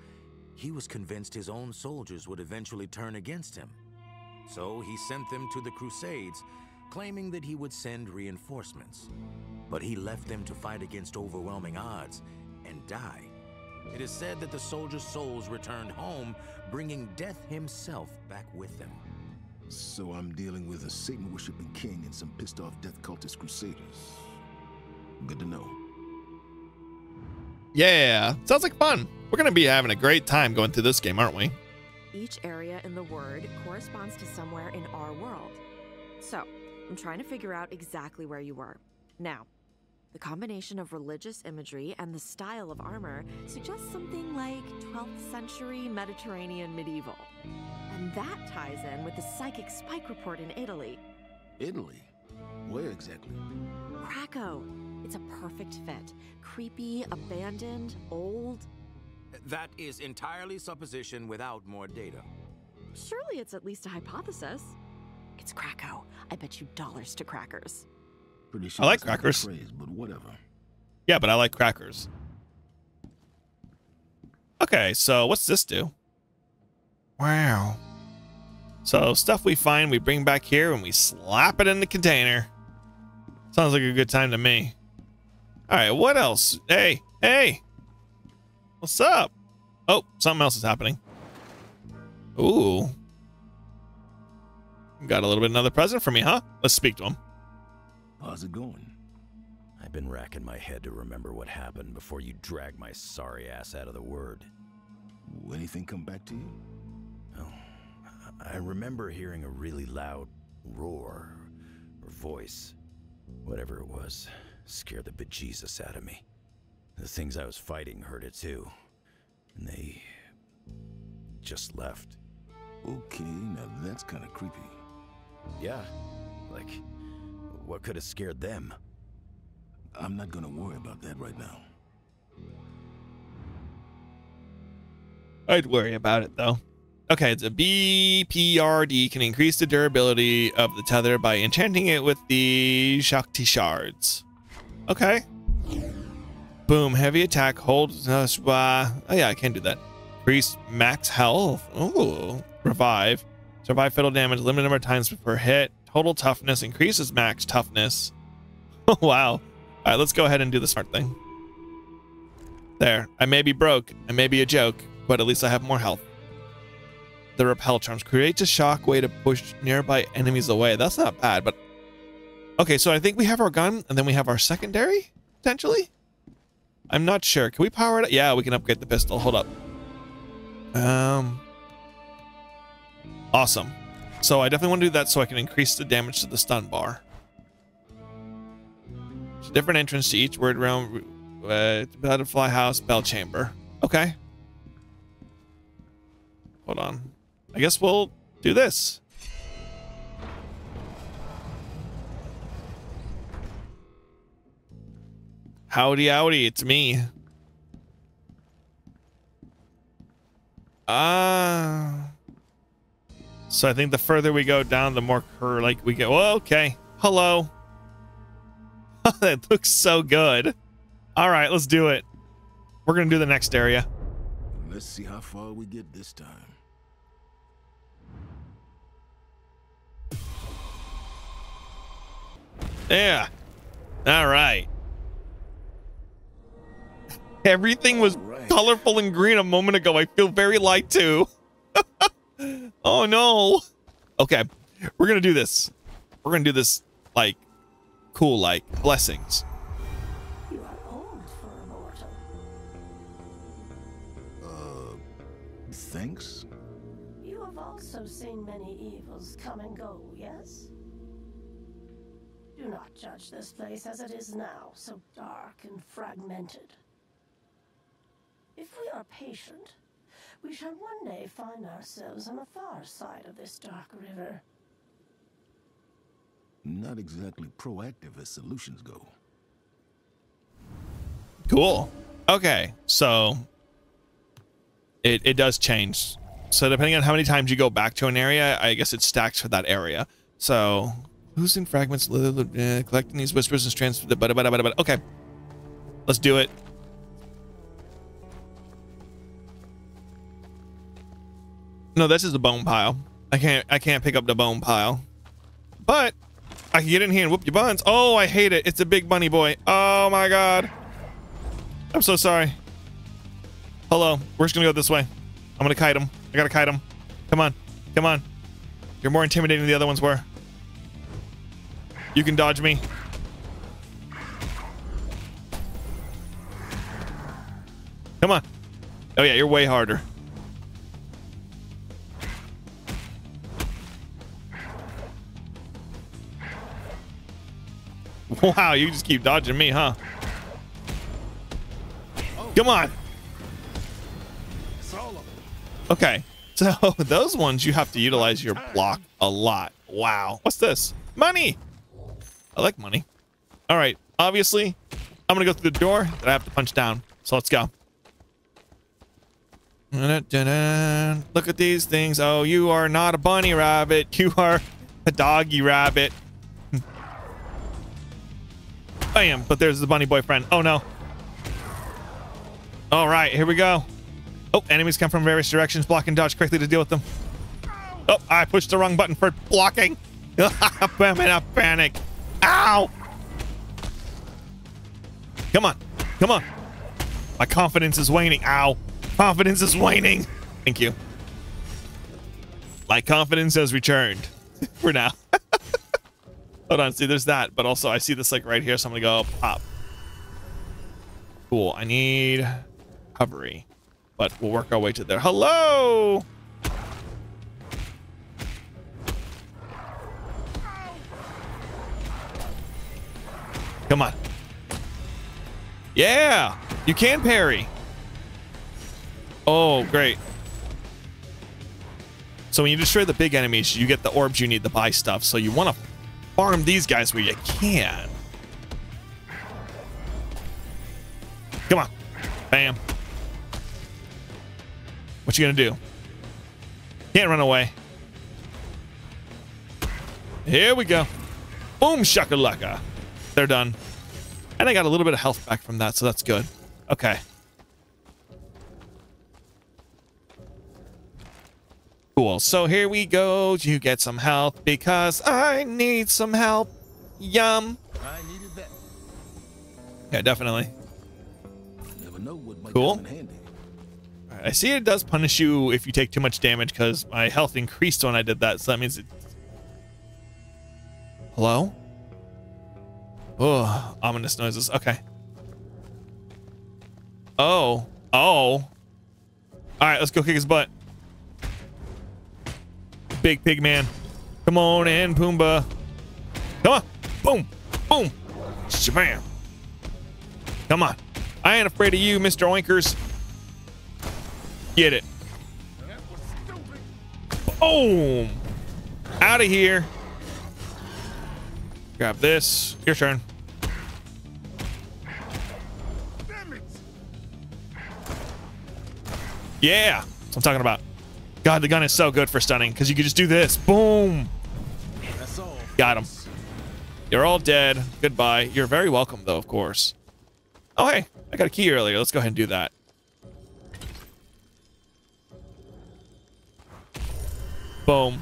he was convinced his own soldiers would eventually turn against him. So he sent them to the Crusades, claiming that he would send reinforcements. But he left them to fight against overwhelming odds and die. It is said that the soldiers' souls returned home, bringing death himself back with them. So I'm dealing with a Satan-worshipping king and some pissed-off death cultist crusaders. Good to know. Yeah, sounds like fun. We're going to be having a great time going through this game, aren't we? Each area in the Wyrd corresponds to somewhere in our world. So, I'm trying to figure out exactly where you were. Now, the combination of religious imagery and the style of armor suggests something like twelfth century Mediterranean medieval. And that ties in with the psychic spike report in Italy. Italy? Where exactly? Craco. It's a perfect fit. Creepy, abandoned, old. That is entirely supposition without more data. Surely it's at least a hypothesis. It's Craco. I bet you dollars to crackers. Pretty sure I like crackers, phrase, but whatever. Yeah, but I like crackers. Okay, so what's this do? Wow. So stuff we find, we bring back here and we slap it in the container. Sounds like a good time to me. All right, what else? Hey, hey, what's up? Oh, something else is happening. Ooh. Got a little bit another present for me, huh? Let's speak to him. How's it going? I've been racking my head to remember what happened before you dragged my sorry ass out of the Wyrd. Anything come back to you? Oh, I remember hearing a really loud roar or voice. Whatever it was, scared the bejesus out of me. The things I was fighting heard it too. And they just left. Okay, now that's kind of creepy. Yeah, like, what could have scared them? I'm not gonna worry about that right now. I'd worry about it though. Okay, it's a B P R D, can increase the durability of the tether by enchanting it with the Shakti shards. Okay. Boom, heavy attack, hold, uh, oh yeah, I can do that. Increase max health, ooh, revive. Survive fatal damage, limited number of times per hit. Total toughness, increases max toughness. Oh, wow. All right, let's go ahead and do the smart thing. There, I may be broke, I may be a joke, but at least I have more health. The repel charms creates a shock way to push nearby enemies away. That's not bad, but okay, so I think we have our gun and then we have our secondary potentially. I'm not sure. Can we power it up? Yeah, we can upgrade the pistol. Hold up. Um awesome. So I definitely want to do that so I can increase the damage to the stun bar. There's a different entrance to each Wyrd realm, uh, butterfly house, bell chamber. Okay, hold on. I guess we'll do this. Howdy, howdy, it's me. Ah. Uh, so I think the further we go down, the more cur like we go. Well, okay. Hello. That looks so good. All right, let's do it. We're gonna do the next area. Let's see how far we get this time. Yeah. All right. Everything was right. Colorful and green a moment ago. I feel very light too. Oh no. Okay. We're going to do this. We're going to do this like cool, like blessings. You are old for a mortal. Uh, thanks. You have also seen many evils come and go, yes? Do not judge this place as it is now, so dark and fragmented. If we are patient, we shall one day find ourselves on the far side of this dark river. Not exactly proactive as solutions go. Cool. Okay, so it, it does change. So depending on how many times you go back to an area, I guess it stacks for that area. So... losing fragments, uh, collecting these whispers and strands. But, but, but, but, okay, let's do it. No, this is the bone pile. I can't. I can't pick up the bone pile, but I can get in here and whoop your buns. Oh, I hate it. It's a big bunny boy. Oh my god. I'm so sorry. Hello. We're just gonna go this way. I'm gonna kite him. I gotta kite him. Come on. Come on. You're more intimidating than the other ones were. You can dodge me. Come on. Oh yeah, you're way harder. Wow, you just keep dodging me, huh? Come on. Okay, so those ones you have to utilize your block a lot. Wow. What's this? Money. I like money. All right. Obviously, I'm going to go through the door that I have to punch down. So let's go. Da-da-da-da. Look at these things. Oh, you are not a bunny rabbit. You are a doggy rabbit. I am, but there's the bunny boyfriend. Oh, no. All right. Here we go. Oh, enemies come from various directions. Block and dodge quickly to deal with them. Oh, I pushed the wrong button for blocking. I'm in a panic. Ow! Come on. Come on. My confidence is waning. Ow. Confidence is waning. Thank you. My confidence has returned. for now. Hold on, see, there's that, but also I see this like right here, so I'm gonna go pop. Cool, I need recovery, but we'll work our way to there. Hello! Come on. Yeah! You can parry! Oh, great. So when you destroy the big enemies, you get the orbs you need to buy stuff, so you want to farm these guys where you can. Come on. Bam. What you gonna do? Can't run away. Here we go. Boom shakalaka. They're done. And I got a little bit of health back from that, so that's good. Okay. Cool. So here we go. You get some health because I need some help. Yum. I needed that. Yeah, definitely. Never know what might cool. Come in handy. All right, I see it does punish you if you take too much damage because my health increased when I did that. So that means it. Hello? Oh, ominous noises. Okay. Oh. Oh. All right, let's go kick his butt. Big pig man. Come on in, Pumbaa. Come on. Boom. Boom. Shabam. Come on. I ain't afraid of you, Mister Oinkers. Get it. Boom. Out of here. Grab this. Your turn. Damn it. Yeah. That's what I'm talking about. God, the gun is so good for stunning because you can just do this. Boom. That's all. Got him. You're all dead. Goodbye. You're very welcome, though, of course. Oh, hey. I got a key earlier. Let's go ahead and do that. Boom.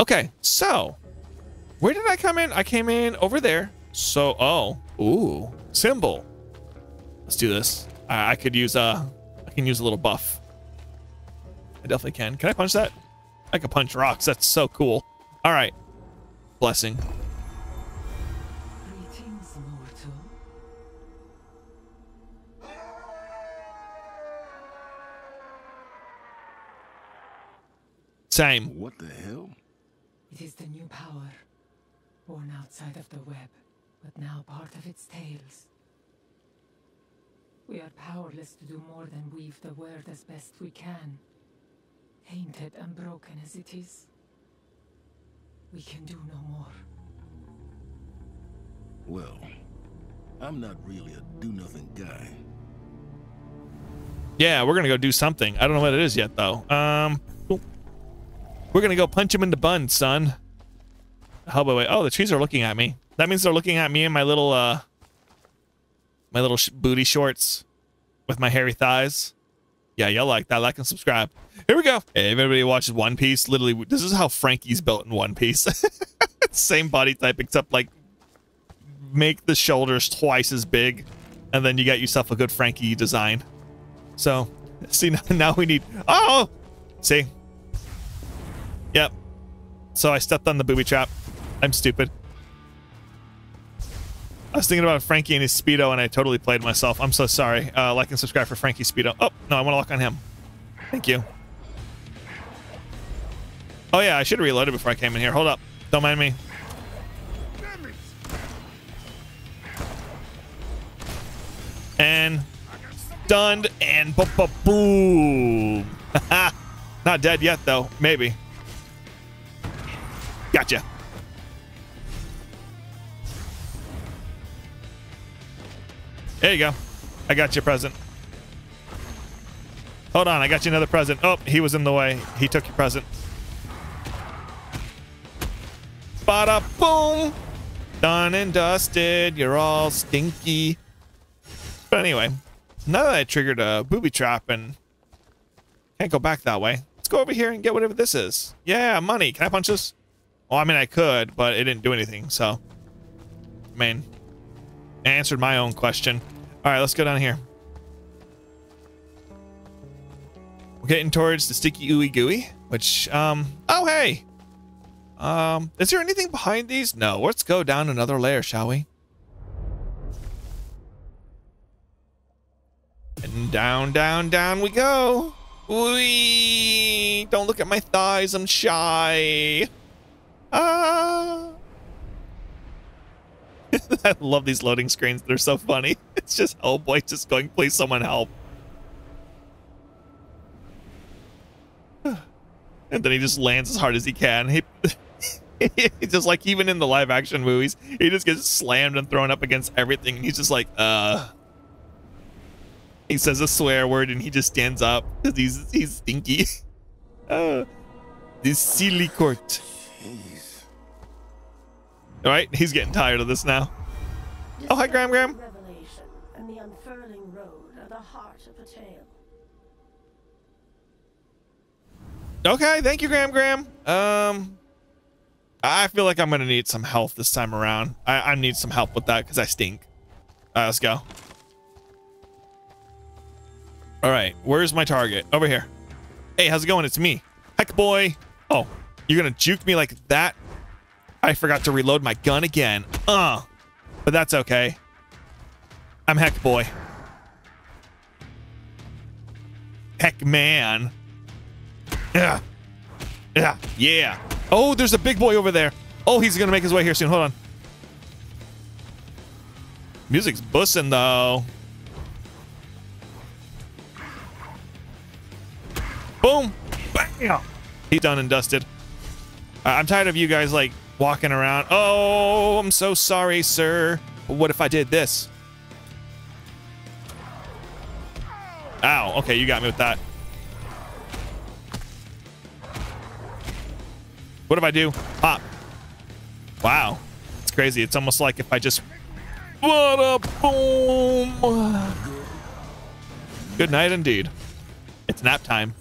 Okay. So... where did I come in? I came in over there. So, oh, ooh, symbol. Let's do this. I, I could use a, I can use a little buff. I definitely can. Can I punch that? I can punch rocks. That's so cool. All right. Blessing. Greetings, mortal. Same. What the hell? It is the new power. Born outside of the web, but now part of its tails. We are powerless to do more than weave the word as best we can. Tainted and broken as it is, we can do no more. Well, I'm not really a do-nothing guy. Yeah, we're gonna go do something. I don't know what it is yet, though. Um, we're gonna go punch him in the bun, son. Hellboy Way. Oh, the trees are looking at me. That means they're looking at me in my little, uh, my little sh booty shorts with my hairy thighs. Yeah, y'all like that. Like and subscribe. Here we go. Hey, everybody watches One Piece. Literally, this is how Frankie's built in One Piece. Same body type, except like make the shoulders twice as big, and then you got yourself a good Frankie design. So, see, now we need. Oh, see. Yep. So I stepped on the booby trap. I'm stupid. I was thinking about Frankie and his Speedo, and I totally played myself. I'm so sorry. Uh, like and subscribe for Frankie Speedo. Oh, no, I want to lock on him. Thank you. Oh, yeah, I should have reloaded before I came in here. Hold up. Don't mind me. And stunned and ba-ba-boom. Not dead yet, though. Maybe. Gotcha. There you go. I got you a present. Hold on, I got you another present. Oh, he was in the way. He took your present. Bada boom! Done and dusted. You're all stinky. But anyway, now that I triggered a booby trap and can't go back that way, let's go over here and get whatever this is. Yeah, money. Can I punch this? Oh, I mean, I could, but it didn't do anything, so. I mean, I answered my own question. All right, let's go down here. We're getting towards the sticky ooey gooey, Which, um, oh hey! Um, is there anything behind these? No, let's go down another layer, shall we? And down, down, down we go! Whee! Don't look at my thighs, I'm shy! Ah! I love these loading screens, they're so funny. It's just Hellboy just going, please someone help. And then he just lands as hard as he can. He, he just like, even in the live action movies, he just gets slammed and thrown up against everything. And he's just like, uh, he says a swear word and he just stands up because he's, he's stinky. Uh, this silly court. Jeez. All right, he's getting tired of this now. Oh, hi, Graham Graham. Revelation and the unfurling road are the heart of the tale. Okay, thank you, Graham Graham. Um, I feel like I'm gonna need some health this time around. I, I need some help with that because I stink. All right, let's go. All right, where's my target? Over here. Hey, how's it going? It's me, Heck Boy. Oh, you're gonna juke me like that? I forgot to reload my gun again. Uh, but that's okay. I'm Heck Boy. Heck Man. Yeah, yeah, yeah. Oh, there's a big boy over there. Oh, he's gonna make his way here soon. Hold on. Music's bussin' though. Boom. Bam. He's done and dusted. Uh, I'm tired of you guys like walking around. Oh, I'm so sorry, sir. But what if I did this? Ow. Okay, you got me with that. What if I do? Pop. Wow. It's crazy. It's almost like if I just... What a boom! Good night indeed. It's nap time.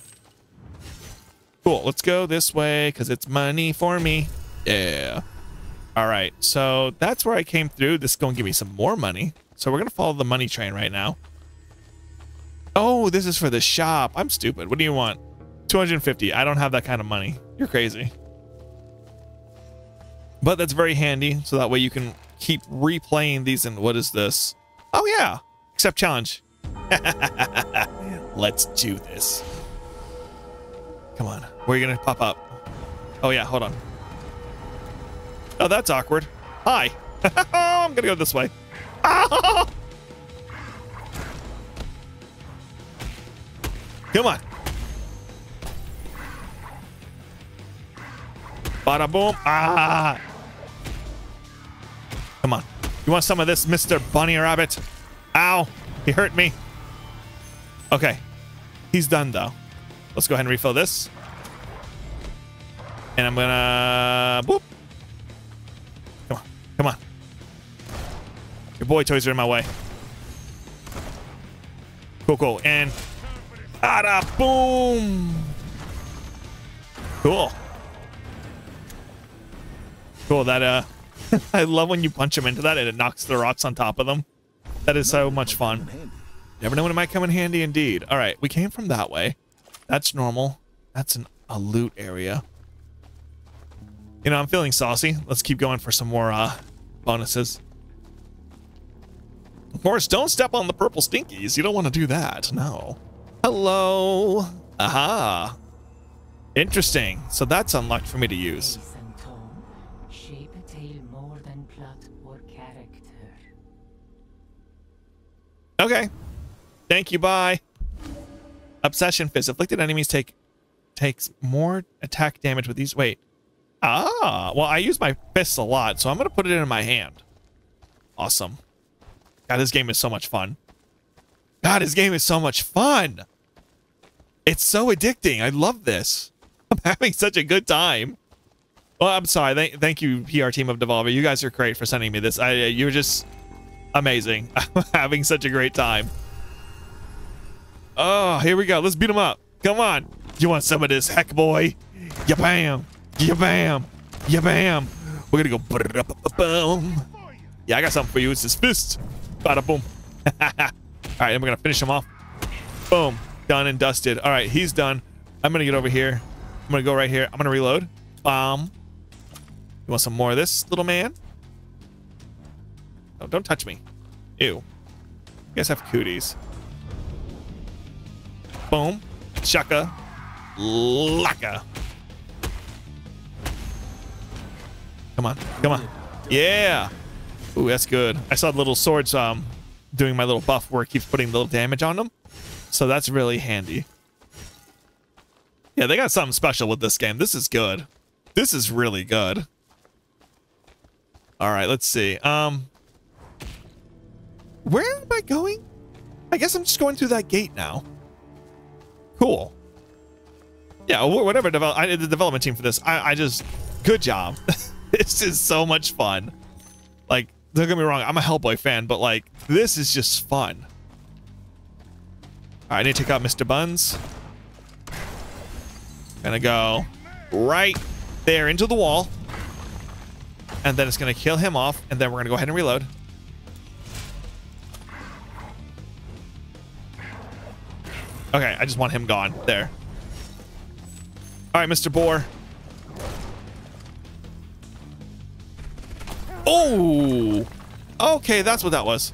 Cool. Let's go this way because it's money for me. Yeah. All right. So that's where I came through. This is going to give me some more money. So we're going to follow the money train right now. Oh, this is for the shop. I'm stupid. What do you want? two hundred fifty. I don't have that kind of money. You're crazy. But that's very handy, so that way you can keep replaying these. And what is this? Oh yeah, accept challenge. Let's do this. Come on, where are you gonna pop up? Oh yeah, hold on. Oh, that's awkward. Hi. Oh, I'm gonna go this way. Oh! Come on. Bada boom. Ah. Come on. You want some of this, Mister Bunny Rabbit? Ow. He hurt me. Okay. He's done, though. Let's go ahead and refill this. And I'm gonna... Boop. Come on. Come on. Your boy toys are in my way. Cool, cool. And... Bada boom. Cool. Cool, that, uh... I love when you punch them into that and it knocks the rocks on top of them. That is so much fun. Never know when it might come in handy indeed. All right, we came from that way. That's normal. That's an, a loot area. You know, I'm feeling saucy. Let's keep going for some more uh, bonuses. Of course, don't step on the purple stinkies. You don't want to do that, no. Hello. Aha. Interesting. So that's unlocked for me to use. Okay. Thank you. Bye. Obsession fist. Afflicted enemies take takes more attack damage with these. Wait. Ah. Well, I use my fists a lot, so I'm gonna put it in my hand. Awesome. God, this game is so much fun. God, this game is so much fun. It's so addicting. I love this. I'm having such a good time. Well, I'm sorry. Th thank you, P R team of Devolver. You guys are great for sending me this. I uh, you're just. Amazing. I'm having such a great time. Oh, here we go. Let's beat him up. Come on. You want some of this, Heck Boy? Ya bam. Ya bam. Ya bam. We're going to go. Boom. Yeah, I got something for you. It's his fist. Bada boom. All right, then we're going to finish him off. Boom. Done and dusted. All right, he's done. I'm going to get over here. I'm gonna go right here. I'm gonna reload. Bomb. You want some more of this, little man? Oh, don't touch me. Ew. You guys have cooties. Boom. Chaka. Laka. Come on. Come on. Yeah. Ooh, that's good. I saw the little swords um, doing my little buff where it keeps putting little damage on them. So that's really handy. Yeah, they got something special with this game. This is good. This is really good. All right, let's see. Um, where am I going? I guess I'm just going through that gate now. Cool. Yeah, whatever. Develop I did the development team for this. I, I just... Good job. This is so much fun. Like, don't get me wrong, I'm a Hellboy fan, but like, this is just fun. All right, I need to take out Mister Buns. Gonna go right there into the wall. And then it's gonna kill him off, and then we're gonna go ahead and reload. Okay, I just want him gone. There. All right, Mister Boar. Oh! Okay, that's what that was.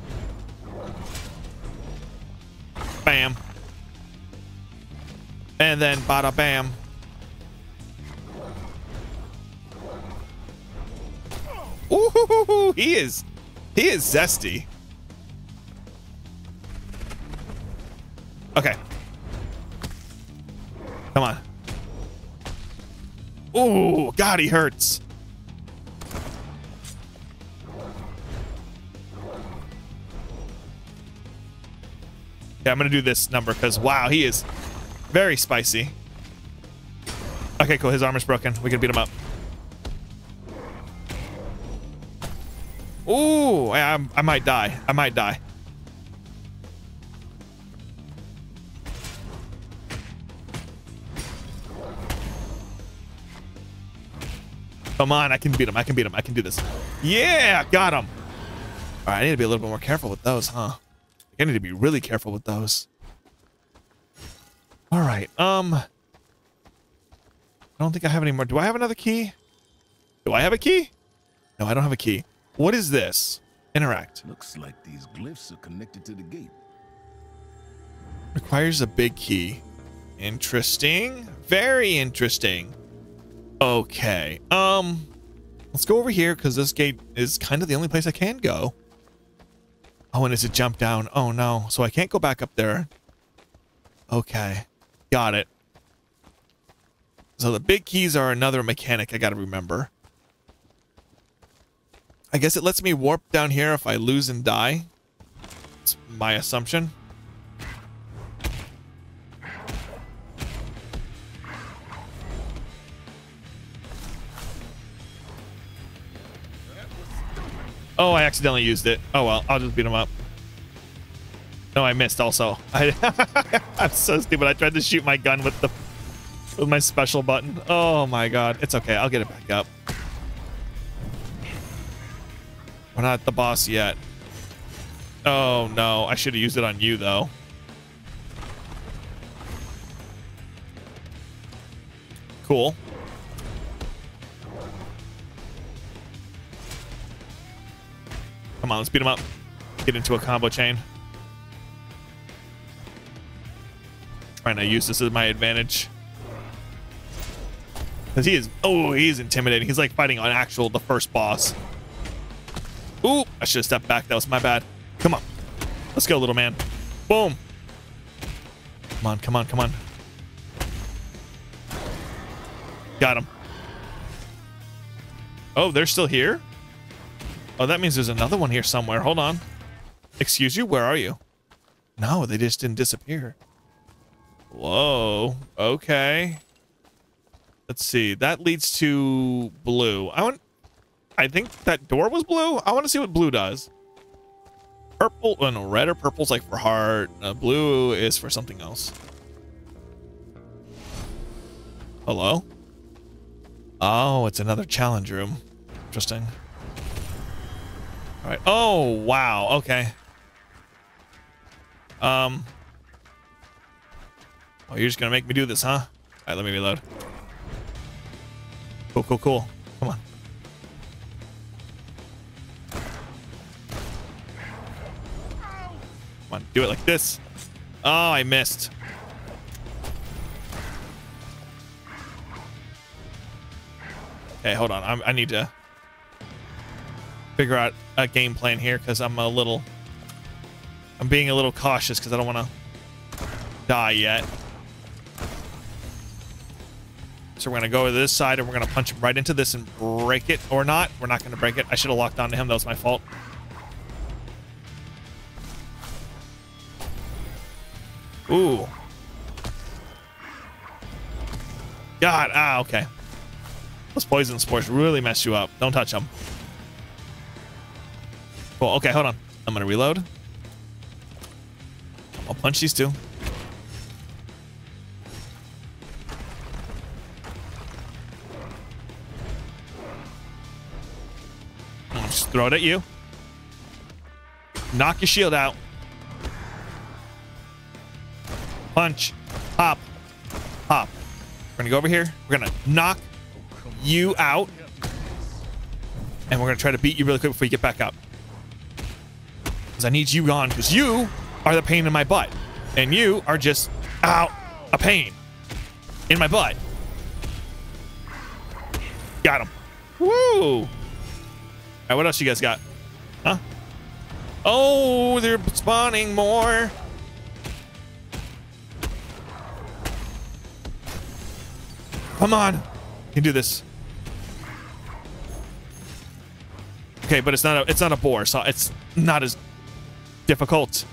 Bam. And then bada bam. Ooh, he is, he is zesty. Okay. Come on. Ooh, God, he hurts. I'm gonna do this number because wow, he is very spicy. Okay, cool. His armor's broken. We can beat him up. Ooh, I, I might die. I might die. Come on, I can beat him. I can beat him. I can do this. Yeah, got him. All right, I need to be a little bit more careful with those, huh? I need to be really careful with those. All right. Um, I don't think I have any more. Do I have another key? Do I have a key? No, I don't have a key. What is this? Interact. Looks like these glyphs are connected to the gate. Requires a big key. Interesting. Very interesting. Okay. Um, let's go over here because this gate is kind of the only place I can go. Oh, and it's a jump down. Oh, no. So I can't go back up there. Okay. Got it. So the big keys are another mechanic I got to remember. I guess it lets me warp down here if I lose and die. It's my assumption. Oh, I accidentally used it. Oh, well, I'll just beat him up. No, I missed also. I, I'm so stupid. I tried to shoot my gun with the with my special button. Oh, my God. It's okay. I'll get it back up. We're not at the boss yet. Oh, no. I should have used it on you, though. Cool. Come on, let's beat him up. Get into a combo chain. Trying to use this as my advantage. Because he is... Oh, he's intimidating. He's like fighting on actual the first boss. Ooh, I should have stepped back. That was my bad. Come on. Let's go, little man. Boom. Come on, come on, come on. Got him. Oh, they're still here? Oh, that means there's another one here somewhere. Hold on. Excuse you? Where are you? No, they just didn't disappear. Whoa. Okay. Let's see. That leads to blue. I want... I think that door was blue. I want to see what blue does. Purple and oh, no, red or purple's like for heart. Uh, blue is for something else. Hello? Oh, it's another challenge room. Interesting. All right. Oh, wow. Okay. Um. Oh, you're just going to make me do this, huh? All right, let me reload. Cool, cool, cool. Come on. Come on, do it like this. Oh, I missed. Okay, hold on. I'm, I need to figure out a game plan here because I'm a little... I'm being a little cautious because I don't want to die yet. So we're going to go to this side and we're going to punch him right into this and break it. Or not. We're not going to break it. I should have locked onto him. That was my fault. Ooh. God. Ah, okay. Those poison spores really mess you up. Don't touch them. Cool. Okay, hold on. I'm going to reload. I'll punch these two. I'll just throw it at you. Knock your shield out. Punch. Pop. Pop. We're going to go over here. We're going to knock you out. And we're going to try to beat you really quick before you get back up. Because I need you gone. Because you... are the pain in my butt, and you are just out a pain in my butt. Got him. Woo! All right, what else you guys got? Huh? Oh, they're spawning more. Come on, you can do this. Okay, but it's not a it's not a boar, so it's not as difficult.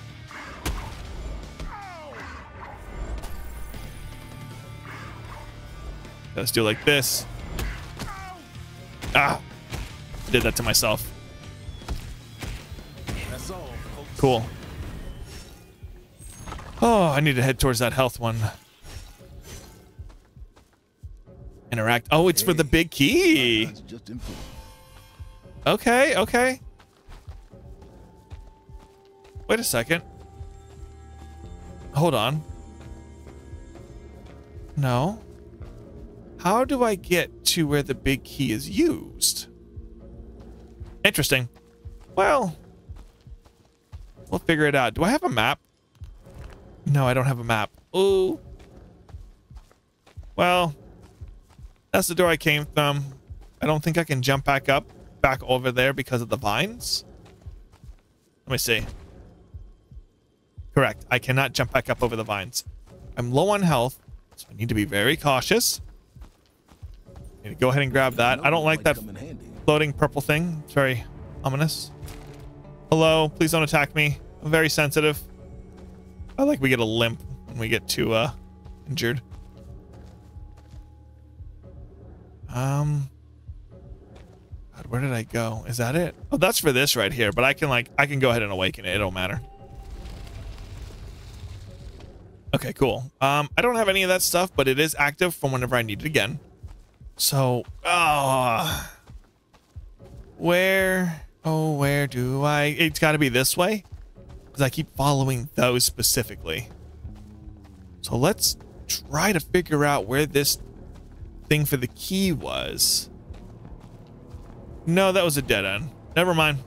Let's do it like this. Ah, did that to myself. Cool. Oh, I need to head towards that health one. Interact. Oh, it's for the big key. Okay, okay. Wait a second. Hold on. No. How do I get to where the big key is used? Interesting. Well, we'll figure it out. Do I have a map? No, I don't have a map. Ooh. Well, that's the door I came from. I don't think I can jump back up, back over there because of the vines. Let me see. Correct. I cannot jump back up over the vines. I'm low on health, so I need to be very cautious. Go ahead and grab that. I don't like that floating purple thing. It's very ominous. Hello, please don't attack me. I'm very sensitive. I like we get a limp when we get too uh, injured. Um, God, where did I go? Is that it? Oh, that's for this right here. But I can like I can go ahead and awaken it. It don't matter. Okay, cool. Um, I don't have any of that stuff, but it is active from whenever I need it again. So, oh, where, oh, where do I, it's got to be this way because I keep following those specifically. So let's try to figure out where this thing for the key was. No, that was a dead end. Never mind.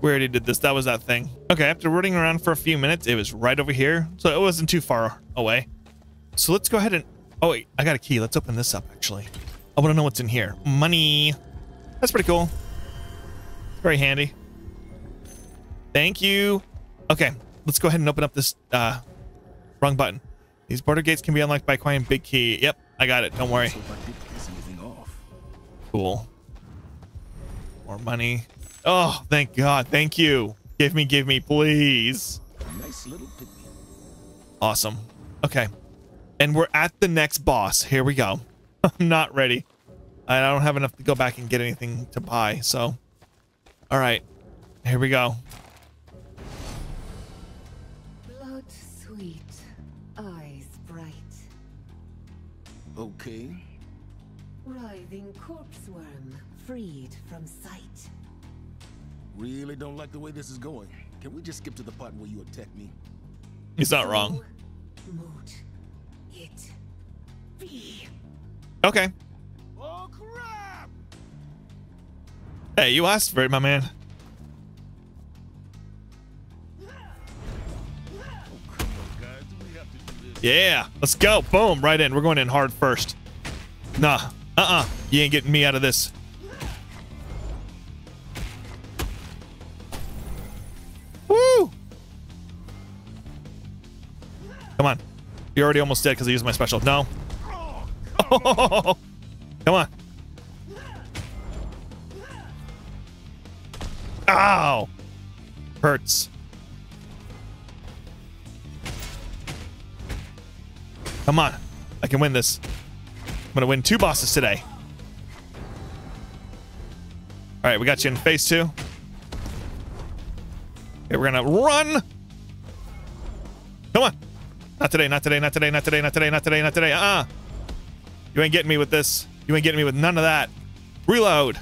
We already did this. That was that thing. Okay. After rooting around for a few minutes, it was right over here. So it wasn't too far away. So let's go ahead and, oh wait, I got a key. Let's open this up actually. I want to know what's in here. Money. That's pretty cool. Very handy. Thank you. Okay, let's go ahead and open up this uh, wrong button. These border gates can be unlocked by acquiring big key. Yep, I got it. Don't worry. Cool. More money. Oh, thank God. Thank you. Give me, give me, please. Awesome. Okay. And we're at the next boss. Here we go. I'm not ready. I don't have enough to go back and get anything to buy, so. All right, here we go. Blood sweet, eyes bright. Okay. Writhing corpse worm freed from sight. Really don't like the way this is going. Can we just skip to the part where you attack me? He's not wrong. Moot it be. Okay. Oh crap! Hey, you asked for it, my man. Yeah, let's go. Boom, right in. We're going in hard first. Nah, uh-uh. You ain't getting me out of this. Woo! Come on. You're already almost dead because I used my special. No. Oh, come on. Ow! Hurts. Come on. I can win this. I'm going to win two bosses today. All right, we got you in phase two. Okay, we're going to run. Come on. Not today, not today, not today, not today, not today, not today, not today. Uh-uh. You ain't getting me with this. You ain't getting me with none of that. Reload.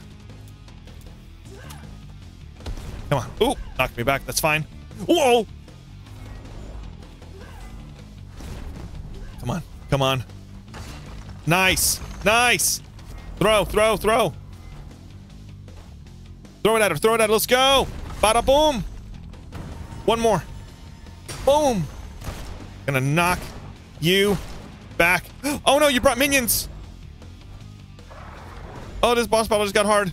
Come on. Ooh, knocked me back. That's fine. Whoa. Come on, come on. Nice, nice. Throw, throw, throw. Throw it at her, throw it at her. Let's go. Bada boom. One more. Boom. Gonna knock you back. Oh no, you brought minions. Oh, this boss battle just got hard.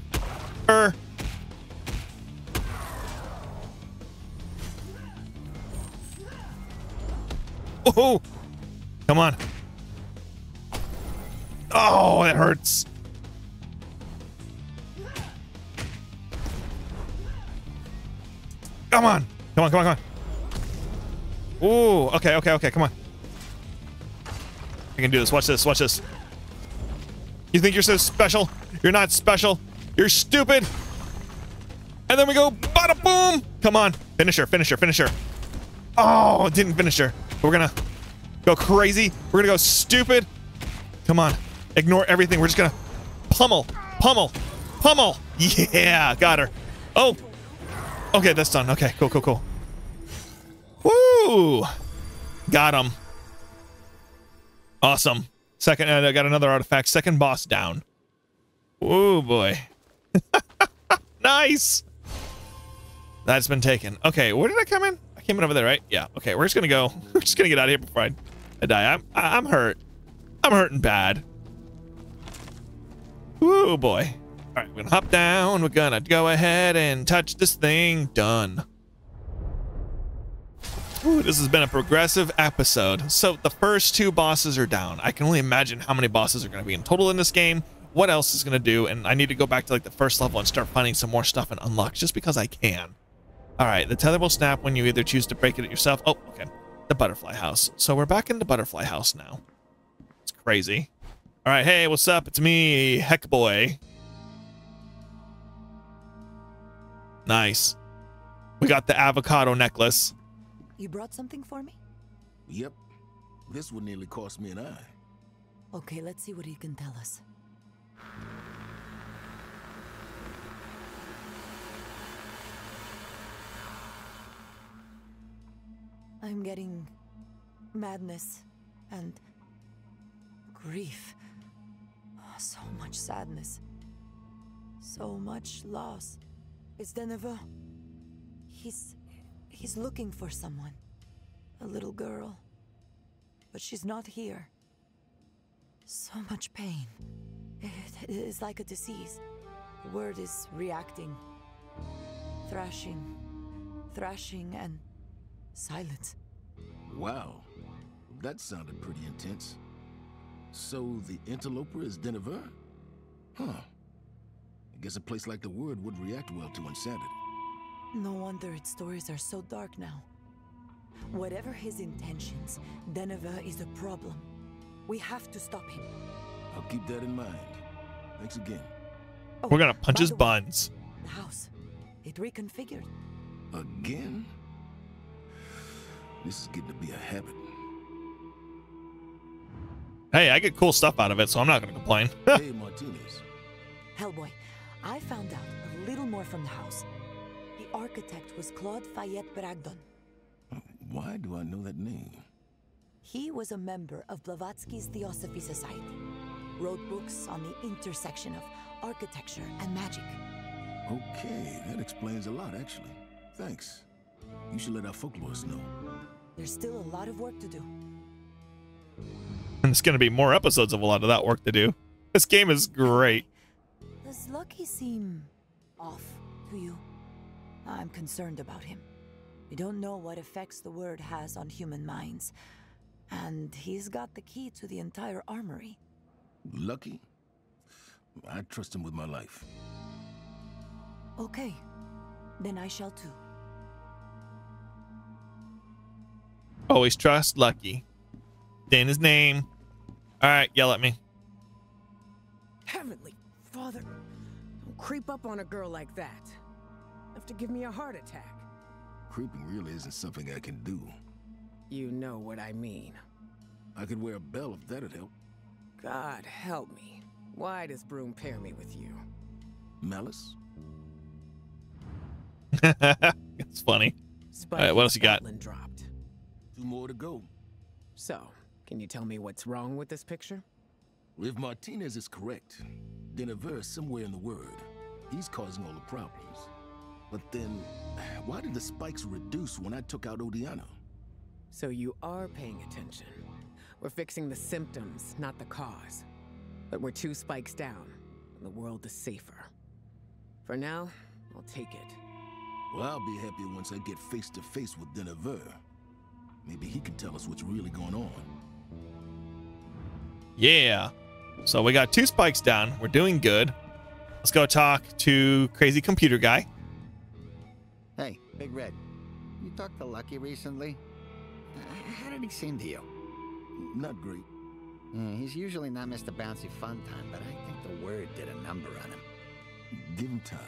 Er. Oh. Come on. Oh, it hurts. Come on. Come on, come on, come on. Ooh, okay, okay, okay, come on. I can do this. Watch this, watch this. You think you're so special? You're not special. You're stupid. And then we go bada boom. Come on. Finish her, finish her, finish her. Oh, didn't finish her. We're gonna go crazy. We're gonna go stupid. Come on. Ignore everything. We're just gonna pummel, pummel, pummel. Yeah, got her. Oh. Okay, that's done. Okay, cool, cool, cool. Woo! Got him. Awesome. Second, I uh, got another artifact. Second boss down. Woo, boy. Nice. That's been taken. Okay, where did I come in? I came in over there, right? Yeah. Okay, we're just gonna go. We're just gonna get out of here before I. I die. I'm, I'm hurt. I'm hurting bad. Woo, boy. All right, we're gonna hop down. We're gonna go ahead and touch this thing. Done. Ooh, this has been a progressive episode. So the first two bosses are down. I can only imagine how many bosses are gonna be in total in this game. What else is gonna do? And I need to go back to like the first level and start finding some more stuff and unlock just because I can. All right, the tether will snap when you either choose to break it yourself. Oh, okay. The Butterfly House. So we're back in the Butterfly House now. It's crazy. All right, hey, what's up? It's me, Heck Boy. Nice. We got the avocado necklace. You brought something for me? Yep. This would nearly cost me an eye. Okay, let's see what he can tell us. I'm getting madness and grief. Oh, so much sadness. So much loss. It's Deneve. He's he's looking for someone. A little girl. But she's not here. So much pain. It is like a disease. Word is reacting. Thrashing. Thrashing and silence. Wow, that sounded pretty intense. So the interloper is Deneve? Huh. I guess a place like the Wyrd would react well to insanity. No wonder its stories are so dark now. Whatever his intentions, Deneve is a problem. We have to stop him. I'll keep that in mind. Thanks again. Oh, we're gonna punch his way, buns. The house. It reconfigured. Again? This is getting to be a habit. Hey, I get cool stuff out of it, so I'm not going to complain. Hey, Martinez. Hellboy, I found out a little more from the house. The architect was Claude Fayette Bragdon. Why do I know that name? He was a member of Blavatsky's Theosophy Society. Wrote books on the intersection of architecture and magic. Okay, that explains a lot, actually. Thanks. You should let our folklorists know. There's still a lot of work to do. There's going to be more episodes of a lot of that work to do. This game is great. Does Lucky seem off to you? I'm concerned about him. We don't know what effects the word has on human minds. And he's got the key to the entire armory. Lucky? I trust him with my life. Okay. Then I shall too. Always trust Lucky. Dana's name. Alright, yell at me. Heavenly Father, don't creep up on a girl like that. You have to give me a heart attack. Creeping really isn't something I can do. You know what I mean. I could wear a bell if that'd help. God help me. Why does Broom pair me with you? Malice? It's funny. All right, what else you got? Dropped. Two more to go. So, can you tell me what's wrong with this picture? If Martinez is correct, Deneve is somewhere in the word. He's causing all the problems. But then, why did the spikes reduce when I took out Odiana? So you are paying attention. We're fixing the symptoms, not the cause. But we're two spikes down, and the world is safer. For now, I'll take it. Well, I'll be happy once I get face to face with Deneve. Maybe he can tell us what's really going on. Yeah. So we got two spikes down. We're doing good. Let's go talk to Crazy Computer Guy. Hey, Big Red. You talked to Lucky recently? How did he seem to you? Not great. Mm, he's usually not Mister Bouncy Fun Time, but I think the word did a number on him. Give him time.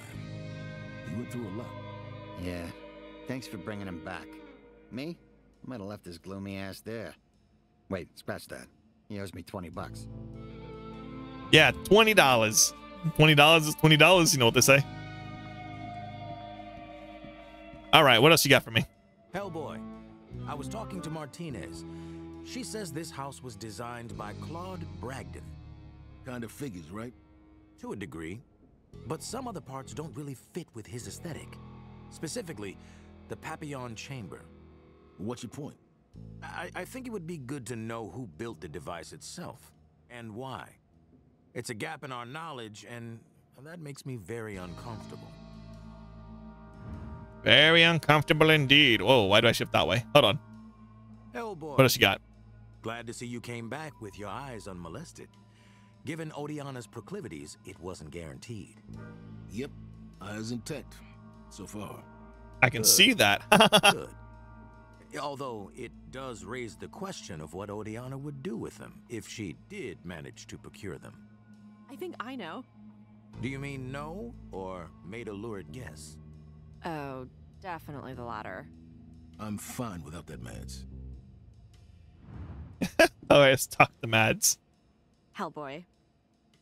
He went through a lot. Yeah. Thanks for bringing him back. Me? I might have left his gloomy ass there. Wait, scratch that. He owes me twenty bucks. Yeah, twenty dollars. twenty dollars is twenty dollars. You know what they say. All right, what else you got for me? Hellboy. I was talking to Martinez. She says this house was designed by Claude Bragdon. Kind of figures, right? To a degree. But some of the parts don't really fit with his aesthetic. Specifically, the Papillon chamber. What's your point? I, I think it would be good to know who built the device itself, and why. It's a gap in our knowledge, and that makes me very uncomfortable. Very uncomfortable indeed. Whoa, why do I shift that way? Hold on. Hellboy. What else you got? Glad to see you came back with your eyes unmolested. Given Odiana's proclivities, it wasn't guaranteed. Yep, eyes intact. So far. I can Good. see that. Good. Although it does raise the question of what Odiana would do with them if she did manage to procure them. I think I know. Do you mean no or made a lurid guess? Oh, definitely the latter. I'm fine without that, Mads. Oh, I just talked to Mads. Hellboy,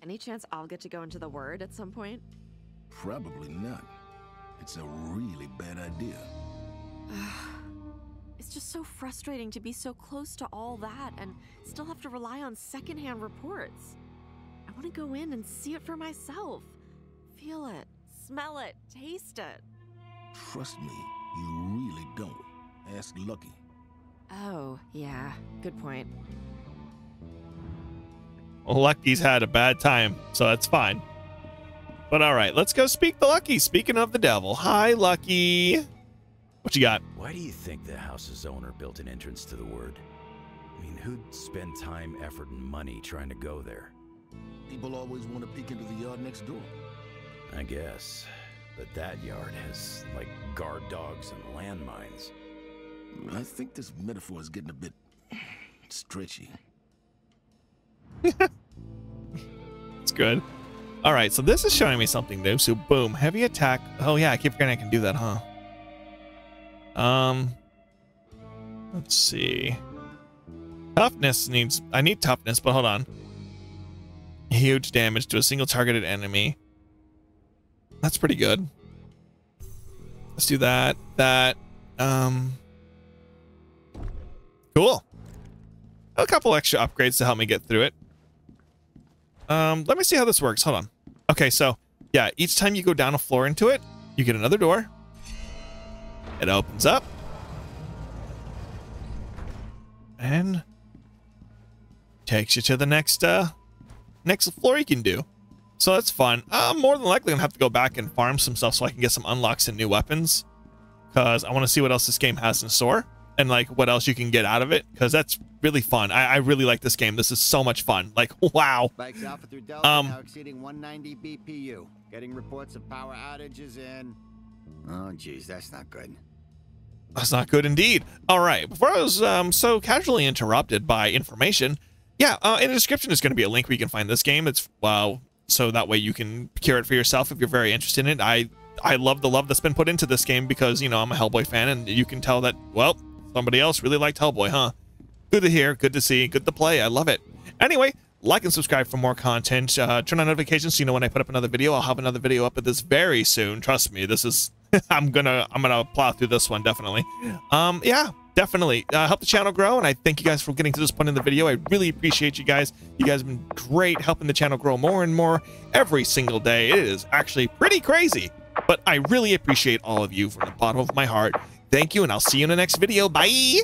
any chance I'll get to go into the word at some point? Probably not. It's a really bad idea. It's just so frustrating to be so close to all that and still have to rely on secondhand reports. I want to go in and see it for myself. Feel it, smell it, taste it. Trust me, you really don't. Ask Lucky. Oh, yeah, good point. Well, Lucky's had a bad time, so that's fine. But all right, let's go speak to Lucky. Speaking of the devil. Hi, Lucky. What you got? Why do you think the house's owner built an entrance to the word? I mean, who'd spend time, effort, and money trying to go there? People always want to peek into the yard next door. I guess. But that yard has, like, guard dogs and landmines. I think this metaphor is getting a bit stretchy. It's good. All right, so this is showing me something new. So, boom, heavy attack. Oh, yeah, I keep forgetting I can do that, huh? Um, let's see. Toughness needs... I need toughness, but hold on. Huge damage to a single targeted enemy. That's pretty good. Let's do that. That. Um, cool. A couple extra upgrades to help me get through it. Um, let me see how this works. Hold on. Okay, so yeah, each time you go down a floor into it, you get another door. It opens up. And takes you to the next uh, next floor you can do. So that's fun. I'm more than likely going to have to go back and farm some stuff so I can get some unlocks and new weapons. Because I want to see what else this game has in store. And like what else you can get out of it. Because that's really fun. I, I really like this game. This is so much fun. Like, wow. Bikes Alpha through Delta um, now exceeding one ninety B P U. Getting reports of power outages in... Oh, geez, that's not good. That's not good indeed. All right. Before I was um, so casually interrupted by information, yeah, uh, in the description is going to be a link where you can find this game. It's, wow, so that way you can procure it for yourself if you're very interested in it. I, I love the love that's been put into this game because, you know, I'm a Hellboy fan, and you can tell that, well, somebody else really liked Hellboy, huh? Good to hear, good to see, good to play. I love it. Anyway, like and subscribe for more content. Uh, turn on notifications so you know when I put up another video. I'll have another video up of this very soon. Trust me, this is... I'm gonna I'm gonna plow through this one definitely. Um, yeah, definitely uh, help the channel grow, and I thank you guys for getting to this point in the video. I really appreciate you guys. You guys have been great helping the channel grow more and more every single day. It is actually pretty crazy, but I really appreciate all of you from the bottom of my heart. Thank you, and I'll see you in the next video. Bye.